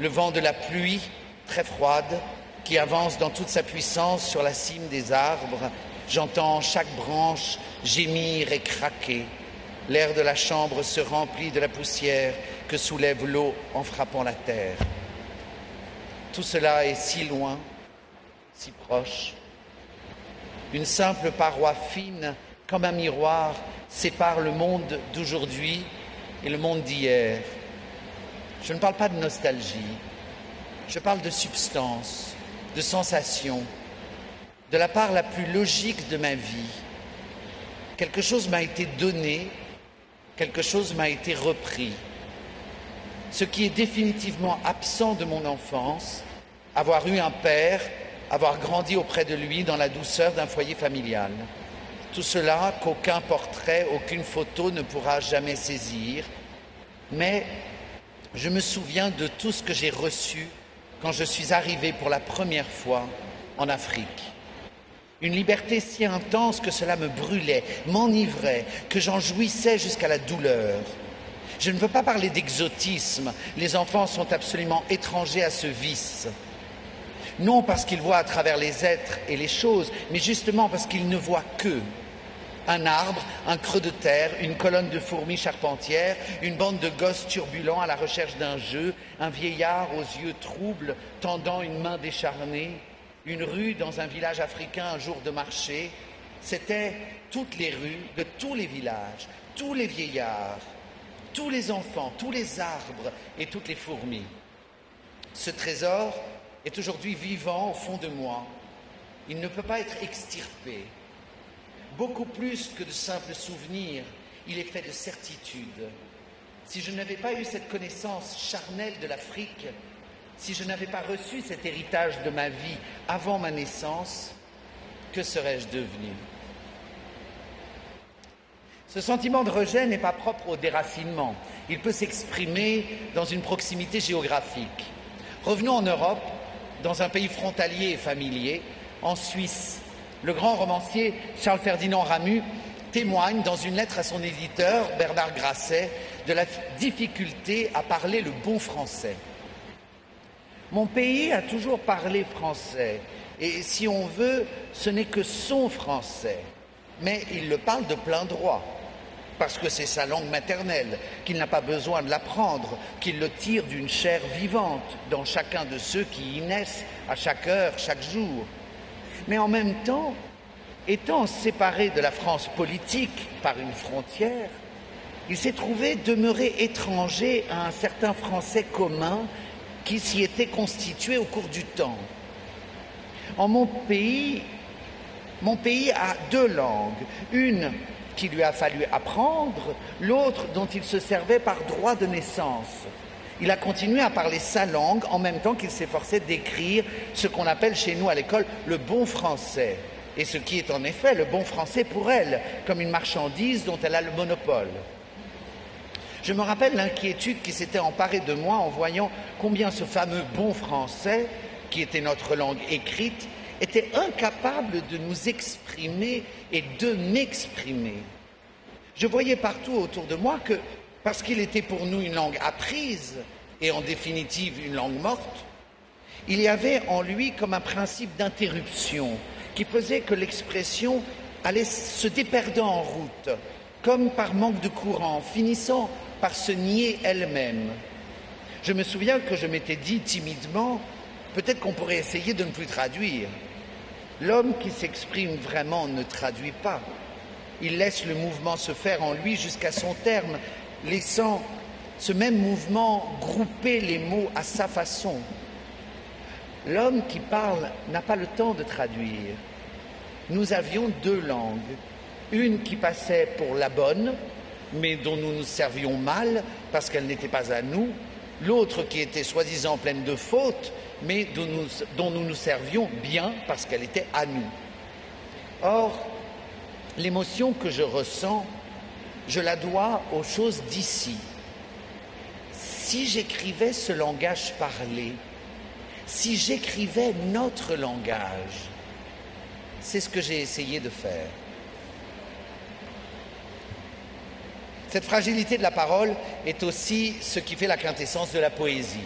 le vent de la pluie, très froide, qui avance dans toute sa puissance sur la cime des arbres. J'entends chaque branche gémir et craquer. L'air de la chambre se remplit de la poussière que soulève l'eau en frappant la terre. Tout cela est si loin, si proche. Une simple paroi fine, comme un miroir, sépare le monde d'aujourd'hui et le monde d'hier. Je ne parle pas de nostalgie, je parle de substance, de sensation, de la part la plus logique de ma vie. Quelque chose m'a été donné, quelque chose m'a été repris. Ce qui est définitivement absent de mon enfance, avoir eu un père, avoir grandi auprès de lui dans la douceur d'un foyer familial. Tout cela qu'aucun portrait, aucune photo ne pourra jamais saisir. Mais je me souviens de tout ce que j'ai reçu quand je suis arrivé pour la première fois en Afrique. Une liberté si intense que cela me brûlait, m'enivrait, que j'en jouissais jusqu'à la douleur. Je ne veux pas parler d'exotisme, les enfants sont absolument étrangers à ce vice. Non parce qu'ils voient à travers les êtres et les choses, mais justement parce qu'ils ne voient qu'eux. Un arbre, un creux de terre, une colonne de fourmis charpentières, une bande de gosses turbulents à la recherche d'un jeu, un vieillard aux yeux troubles tendant une main décharnée, une rue dans un village africain un jour de marché. C'était toutes les rues de tous les villages, tous les vieillards, tous les enfants, tous les arbres et toutes les fourmis. Ce trésor est aujourd'hui vivant au fond de moi. Il ne peut pas être extirpé. Beaucoup plus que de simples souvenirs, il est fait de certitudes. Si je n'avais pas eu cette connaissance charnelle de l'Afrique, si je n'avais pas reçu cet héritage de ma vie avant ma naissance, que serais-je devenu? Ce sentiment de rejet n'est pas propre au déracinement. Il peut s'exprimer dans une proximité géographique. Revenons en Europe, dans un pays frontalier et familier, en Suisse. Le grand romancier Charles-Ferdinand Ramus témoigne dans une lettre à son éditeur, Bernard Grasset, de la difficulté à parler le bon français. Mon pays a toujours parlé français, et si on veut, ce n'est que son français. Mais il le parle de plein droit, parce que c'est sa langue maternelle, qu'il n'a pas besoin de l'apprendre, qu'il le tire d'une chair vivante dans chacun de ceux qui y naissent à chaque heure, chaque jour. Mais en même temps, étant séparé de la France politique par une frontière, il s'est trouvé demeurer étranger à un certain français commun qui s'y était constitué au cours du temps. En mon pays, mon pays a deux langues, une qu'il lui a fallu apprendre, l'autre dont il se servait par droit de naissance. Il a continué à parler sa langue en même temps qu'il s'efforçait d'écrire ce qu'on appelle chez nous à l'école le bon français, et ce qui est en effet le bon français pour elle, comme une marchandise dont elle a le monopole. Je me rappelle l'inquiétude qui s'était emparée de moi en voyant combien ce fameux bon français, qui était notre langue écrite, était incapable de nous exprimer et de m'exprimer. Je voyais partout autour de moi que, parce qu'il était pour nous une langue apprise et en définitive une langue morte, il y avait en lui comme un principe d'interruption qui faisait que l'expression allait se déperdant en route, comme par manque de courant, finissant par se nier elle-même. Je me souviens que je m'étais dit timidement, peut-être qu'on pourrait essayer de ne plus traduire. L'homme qui s'exprime vraiment ne traduit pas. Il laisse le mouvement se faire en lui jusqu'à son terme, laissant ce même mouvement grouper les mots à sa façon. L'homme qui parle n'a pas le temps de traduire. Nous avions deux langues, une qui passait pour la bonne, mais dont nous nous servions mal parce qu'elle n'était pas à nous, l'autre qui était soi-disant pleine de fautes, mais dont nous, dont nous nous servions bien parce qu'elle était à nous. Or, l'émotion que je ressens, je la dois aux choses d'ici. Si j'écrivais ce langage parlé, si j'écrivais notre langage, c'est ce que j'ai essayé de faire. Cette fragilité de la parole est aussi ce qui fait la quintessence de la poésie.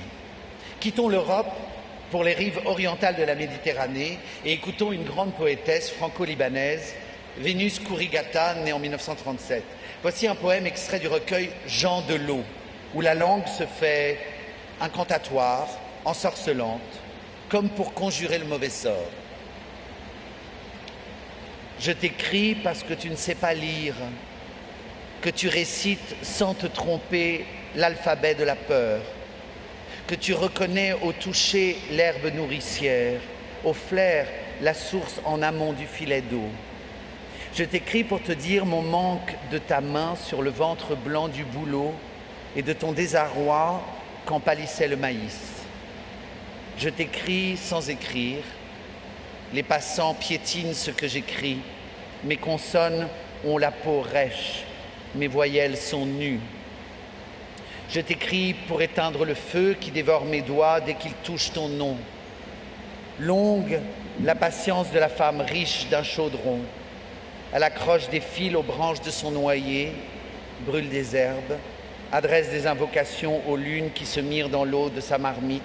Quittons l'Europe pour les rives orientales de la Méditerranée et écoutons une grande poétesse franco-libanaise, Vénus Kourigata, née en mille neuf cent trente-sept. Voici un poème extrait du recueil Jean de l'eau, où la langue se fait incantatoire, ensorcelante, comme pour conjurer le mauvais sort. Je t'écris parce que tu ne sais pas lire, que tu récites sans te tromper l'alphabet de la peur, que tu reconnais au toucher l'herbe nourricière, au flair la source en amont du filet d'eau. Je t'écris pour te dire mon manque de ta main sur le ventre blanc du bouleau et de ton désarroi quand pâlissait le maïs. Je t'écris sans écrire, les passants piétinent ce que j'écris, mes consonnes ont la peau rêche, mes voyelles sont nues. Je t'écris pour éteindre le feu qui dévore mes doigts dès qu'il touche ton nom. Longue, la patience de la femme riche d'un chaudron. Elle accroche des fils aux branches de son noyer, brûle des herbes, adresse des invocations aux lunes qui se mirent dans l'eau de sa marmite,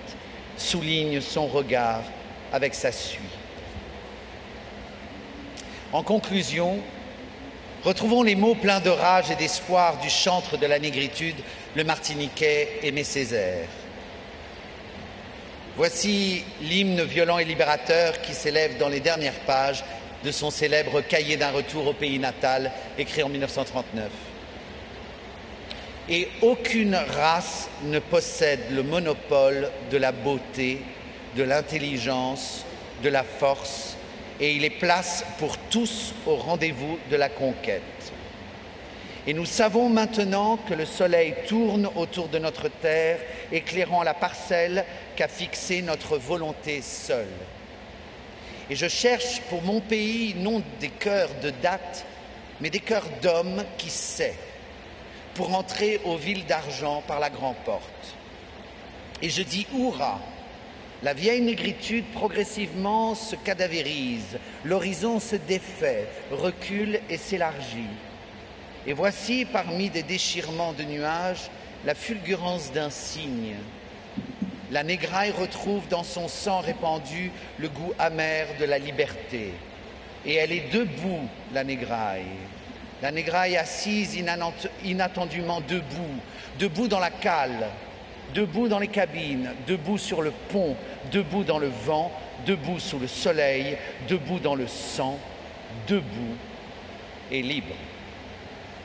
souligne son regard avec sa suie. En conclusion, retrouvons les mots pleins de rage et d'espoir du chantre de la négritude, le Martiniquais Aimé Césaire. Voici l'hymne violent et libérateur qui s'élève dans les dernières pages de son célèbre cahier d'un retour au pays natal, écrit en mille neuf cent trente-neuf. Et aucune race ne possède le monopole de la beauté, de l'intelligence, de la force, et il est place pour tous au rendez-vous de la conquête. Et nous savons maintenant que le soleil tourne autour de notre terre, éclairant la parcelle qu'a fixée notre volonté seule. Et je cherche pour mon pays non des cœurs de date, mais des cœurs d'hommes qui sait, pour entrer aux villes d'argent par la grande porte. Et je dis hurrah! La vieille négritude progressivement se cadavérise, l'horizon se défait, recule et s'élargit. Et voici, parmi des déchirements de nuages, la fulgurance d'un cygne. La négraille retrouve dans son sang répandu le goût amer de la liberté. Et elle est debout, la négraille. La négraille assise inattendument debout, debout dans la cale, debout dans les cabines, debout sur le pont, debout dans le vent, debout sous le soleil, debout dans le sang, debout et libre.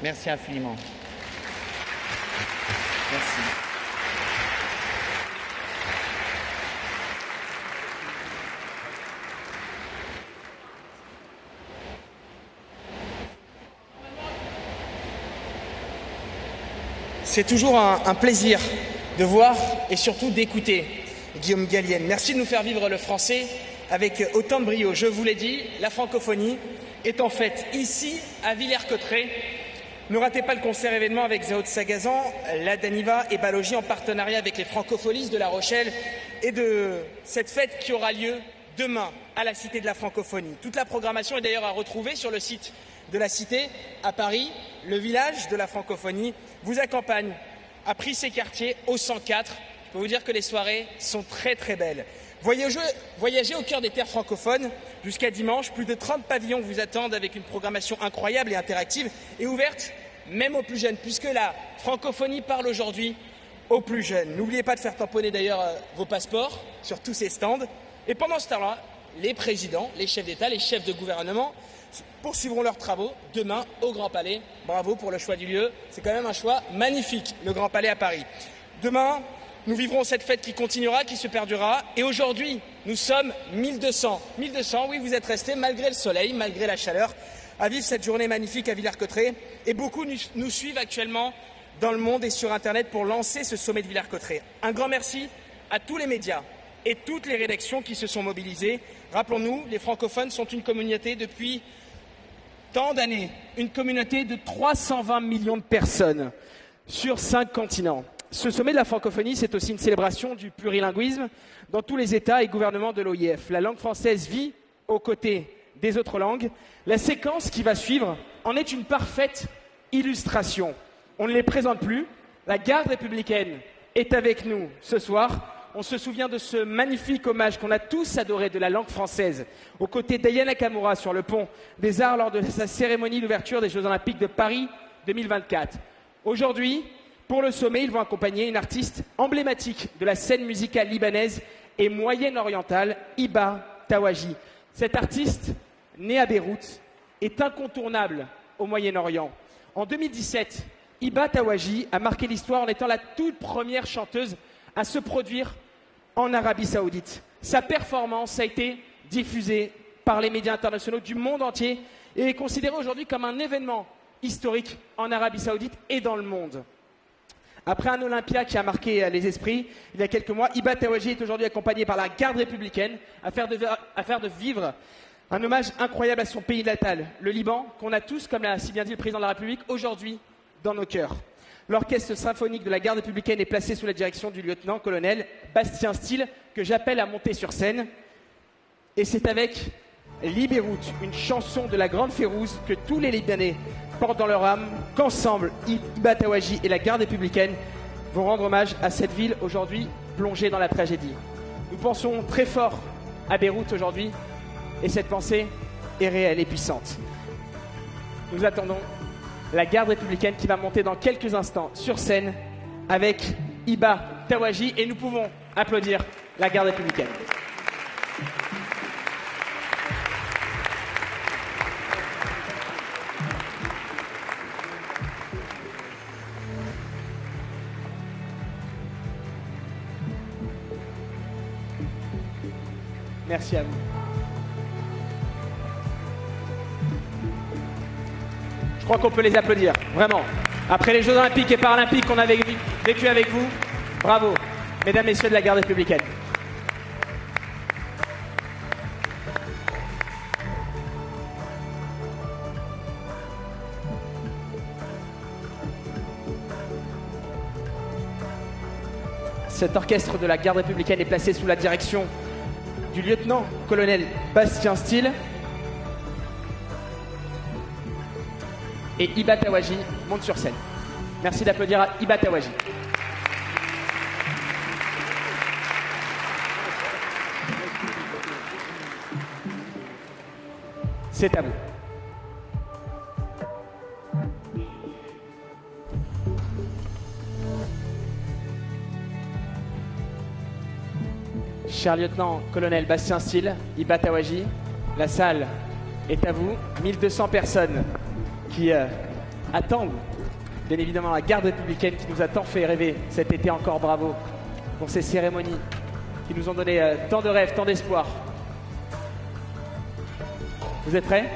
Merci infiniment. Merci. C'est toujours un, un plaisir de voir et surtout d'écouter Guillaume Gallienne. Merci de nous faire vivre le français avec autant de brio. Je vous l'ai dit, la francophonie est en fait ici, à Villers-Cotterêts. Ne ratez pas le concert événement avec Zao de Sagazan, la Daniva et Balogie en partenariat avec les francopholies de La Rochelle et de cette fête qui aura lieu demain à la Cité de la francophonie. Toute la programmation est d'ailleurs à retrouver sur le site de la Cité à Paris. Le village de la francophonie vous accompagne a pris ses quartiers au cent quatre. Je peux vous dire que les soirées sont très très belles. Voyagez, voyagez au cœur des terres francophones jusqu'à dimanche. Plus de trente pavillons vous attendent avec une programmation incroyable et interactive et ouverte même aux plus jeunes, puisque la francophonie parle aujourd'hui aux plus jeunes. N'oubliez pas de faire tamponner d'ailleurs vos passeports sur tous ces stands. Et pendant ce temps-là, les présidents, les chefs d'État, les chefs de gouvernement poursuivront leurs travaux demain au Grand Palais. Bravo pour le choix du lieu, c'est quand même un choix magnifique, le Grand Palais à Paris. Demain, Nous vivrons cette fête qui continuera, qui se perdurera. Et aujourd'hui, nous sommes mille deux cents. mille deux cents, oui, vous êtes restés, malgré le soleil, malgré la chaleur, à vivre cette journée magnifique à Villers-Cotterêts. Et beaucoup nous suivent actuellement dans le monde et sur Internet pour lancer ce sommet de Villers-Cotterêts. Un grand merci à tous les médias et toutes les rédactions qui se sont mobilisées. Rappelons-nous, les francophones sont une communauté depuis tant d'années, une communauté de trois cent vingt millions de personnes sur cinq continents. Ce sommet de la francophonie, c'est aussi une célébration du plurilinguisme dans tous les États et gouvernements de l'O I F. La langue française vit aux côtés des autres langues. La séquence qui va suivre en est une parfaite illustration. On ne les présente plus. La garde républicaine est avec nous ce soir. On se souvient de ce magnifique hommage qu'on a tous adoré de la langue française, aux côtés d'Aya Nakamura sur le pont des Arts lors de sa cérémonie d'ouverture des Jeux Olympiques de Paris deux mille vingt-quatre. Aujourd'hui, pour le sommet, ils vont accompagner une artiste emblématique de la scène musicale libanaise et moyenne-orientale, Hyba Tawaji. Cette artiste, née à Beyrouth, est incontournable au Moyen-Orient. En deux mille dix-sept, Hyba Tawaji a marqué l'histoire en étant la toute première chanteuse à se produire en Arabie Saoudite. Sa performance a été diffusée par les médias internationaux du monde entier et est considérée aujourd'hui comme un événement historique en Arabie Saoudite et dans le monde. Après un Olympia qui a marqué les esprits, il y a quelques mois, Hyba Tawaji est aujourd'hui accompagnée par la garde républicaine à faire de, à faire de vivre un hommage incroyable à son pays natal, le Liban, qu'on a tous, comme l'a si bien dit le président de la République, aujourd'hui dans nos cœurs. L'orchestre symphonique de la garde républicaine est placé sous la direction du lieutenant-colonel Bastien Stil, que j'appelle à monter sur scène. Et c'est avec Libéroute, une chanson de la Grande Férouse que tous les Libanais portent dans leur âme, qu'ensemble, Hyba Tawaji et la garde républicaine vont rendre hommage à cette ville aujourd'hui plongée dans la tragédie. Nous pensons très fort à Beyrouth aujourd'hui, et cette pensée est réelle et puissante. Nous attendons la garde républicaine qui va monter dans quelques instants sur scène avec Hyba Tawaji, et nous pouvons applaudir la garde républicaine. Merci à vous. Je crois qu'on peut les applaudir, vraiment. Après les Jeux Olympiques et Paralympiques qu'on a vécu avec vous, bravo, mesdames, messieurs de la garde républicaine. Cet orchestre de la garde républicaine est placé sous la direction du lieutenant-colonel Bastien Stil. Et Hyba Tawaji monte sur scène. Merci d'applaudir à Hyba Tawaji. C'est à vous. Cher lieutenant-colonel Bastien Stil, Hyba Tawaji, la salle est à vous. mille deux cents personnes qui euh, attendent, bien évidemment, la garde républicaine qui nous a tant fait rêver cet été encore. Bravo pour ces cérémonies qui nous ont donné euh, tant de rêves, tant d'espoir. Vous êtes prêts?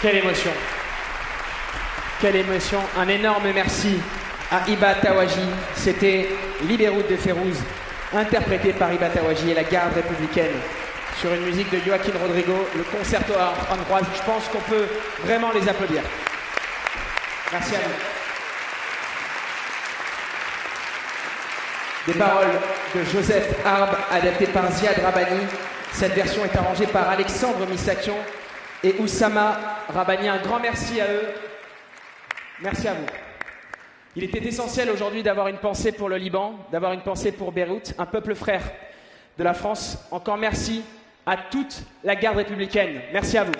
Quelle émotion, quelle émotion, un énorme merci à Hyba Tawaji, c'était Libéroute de Férouz, interprété par Hyba Tawaji et la garde républicaine, sur une musique de Joaquín Rodrigo, le concerto à Hongroise. Je pense qu'on peut vraiment les applaudir. Merci à vous. Des paroles de Joseph Arb, adaptées par Ziad Rabbani. Cette version est arrangée par Alexandre Missakian et Oussama Rabbani. Un grand merci à eux. Merci à vous. Il était essentiel aujourd'hui d'avoir une pensée pour le Liban, d'avoir une pensée pour Beyrouth, un peuple frère de la France. Encore merci à toute la garde républicaine. Merci à vous.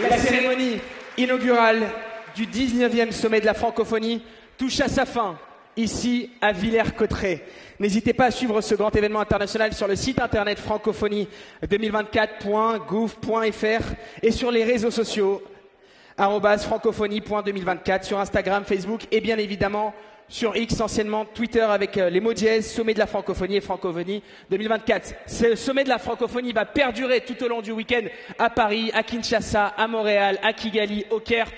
La cérémonie inaugurale du dix-neuvième sommet de la francophonie touche à sa fin, ici à Villers-Cotterêts. N'hésitez pas à suivre ce grand événement international sur le site internet francophonie deux mille vingt-quatre point gouv point fr et sur les réseaux sociaux arobase francophonie deux mille vingt-quatre sur Instagram, Facebook et bien évidemment sur X, anciennement Twitter, avec les mots dièse, sommet de la francophonie et francophonie deux mille vingt-quatre. Ce sommet de la francophonie va perdurer tout au long du week-end à Paris, à Kinshasa, à Montréal, à Kigali, au Caire.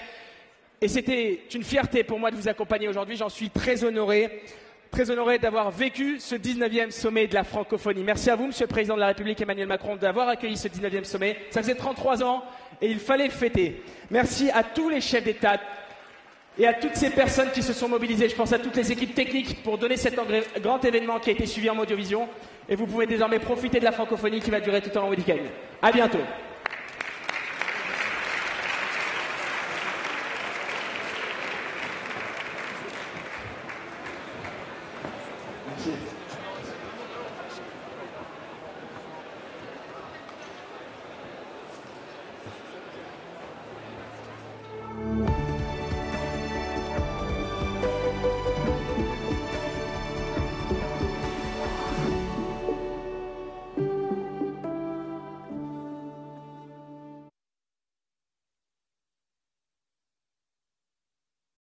Et c'était une fierté pour moi de vous accompagner aujourd'hui. J'en suis très honoré, très honoré d'avoir vécu ce dix-neuvième sommet de la francophonie. Merci à vous, Monsieur le Président de la République, Emmanuel Macron, d'avoir accueilli ce dix-neuvième sommet. Ça faisait trente-trois ans et il fallait fêter. Merci à tous les chefs d'État et à toutes ces personnes qui se sont mobilisées. Je pense à toutes les équipes techniques pour donner cet grand événement qui a été suivi en Audiovision. Et vous pouvez désormais profiter de la francophonie qui va durer tout au long du week-end. À bientôt. Thank you.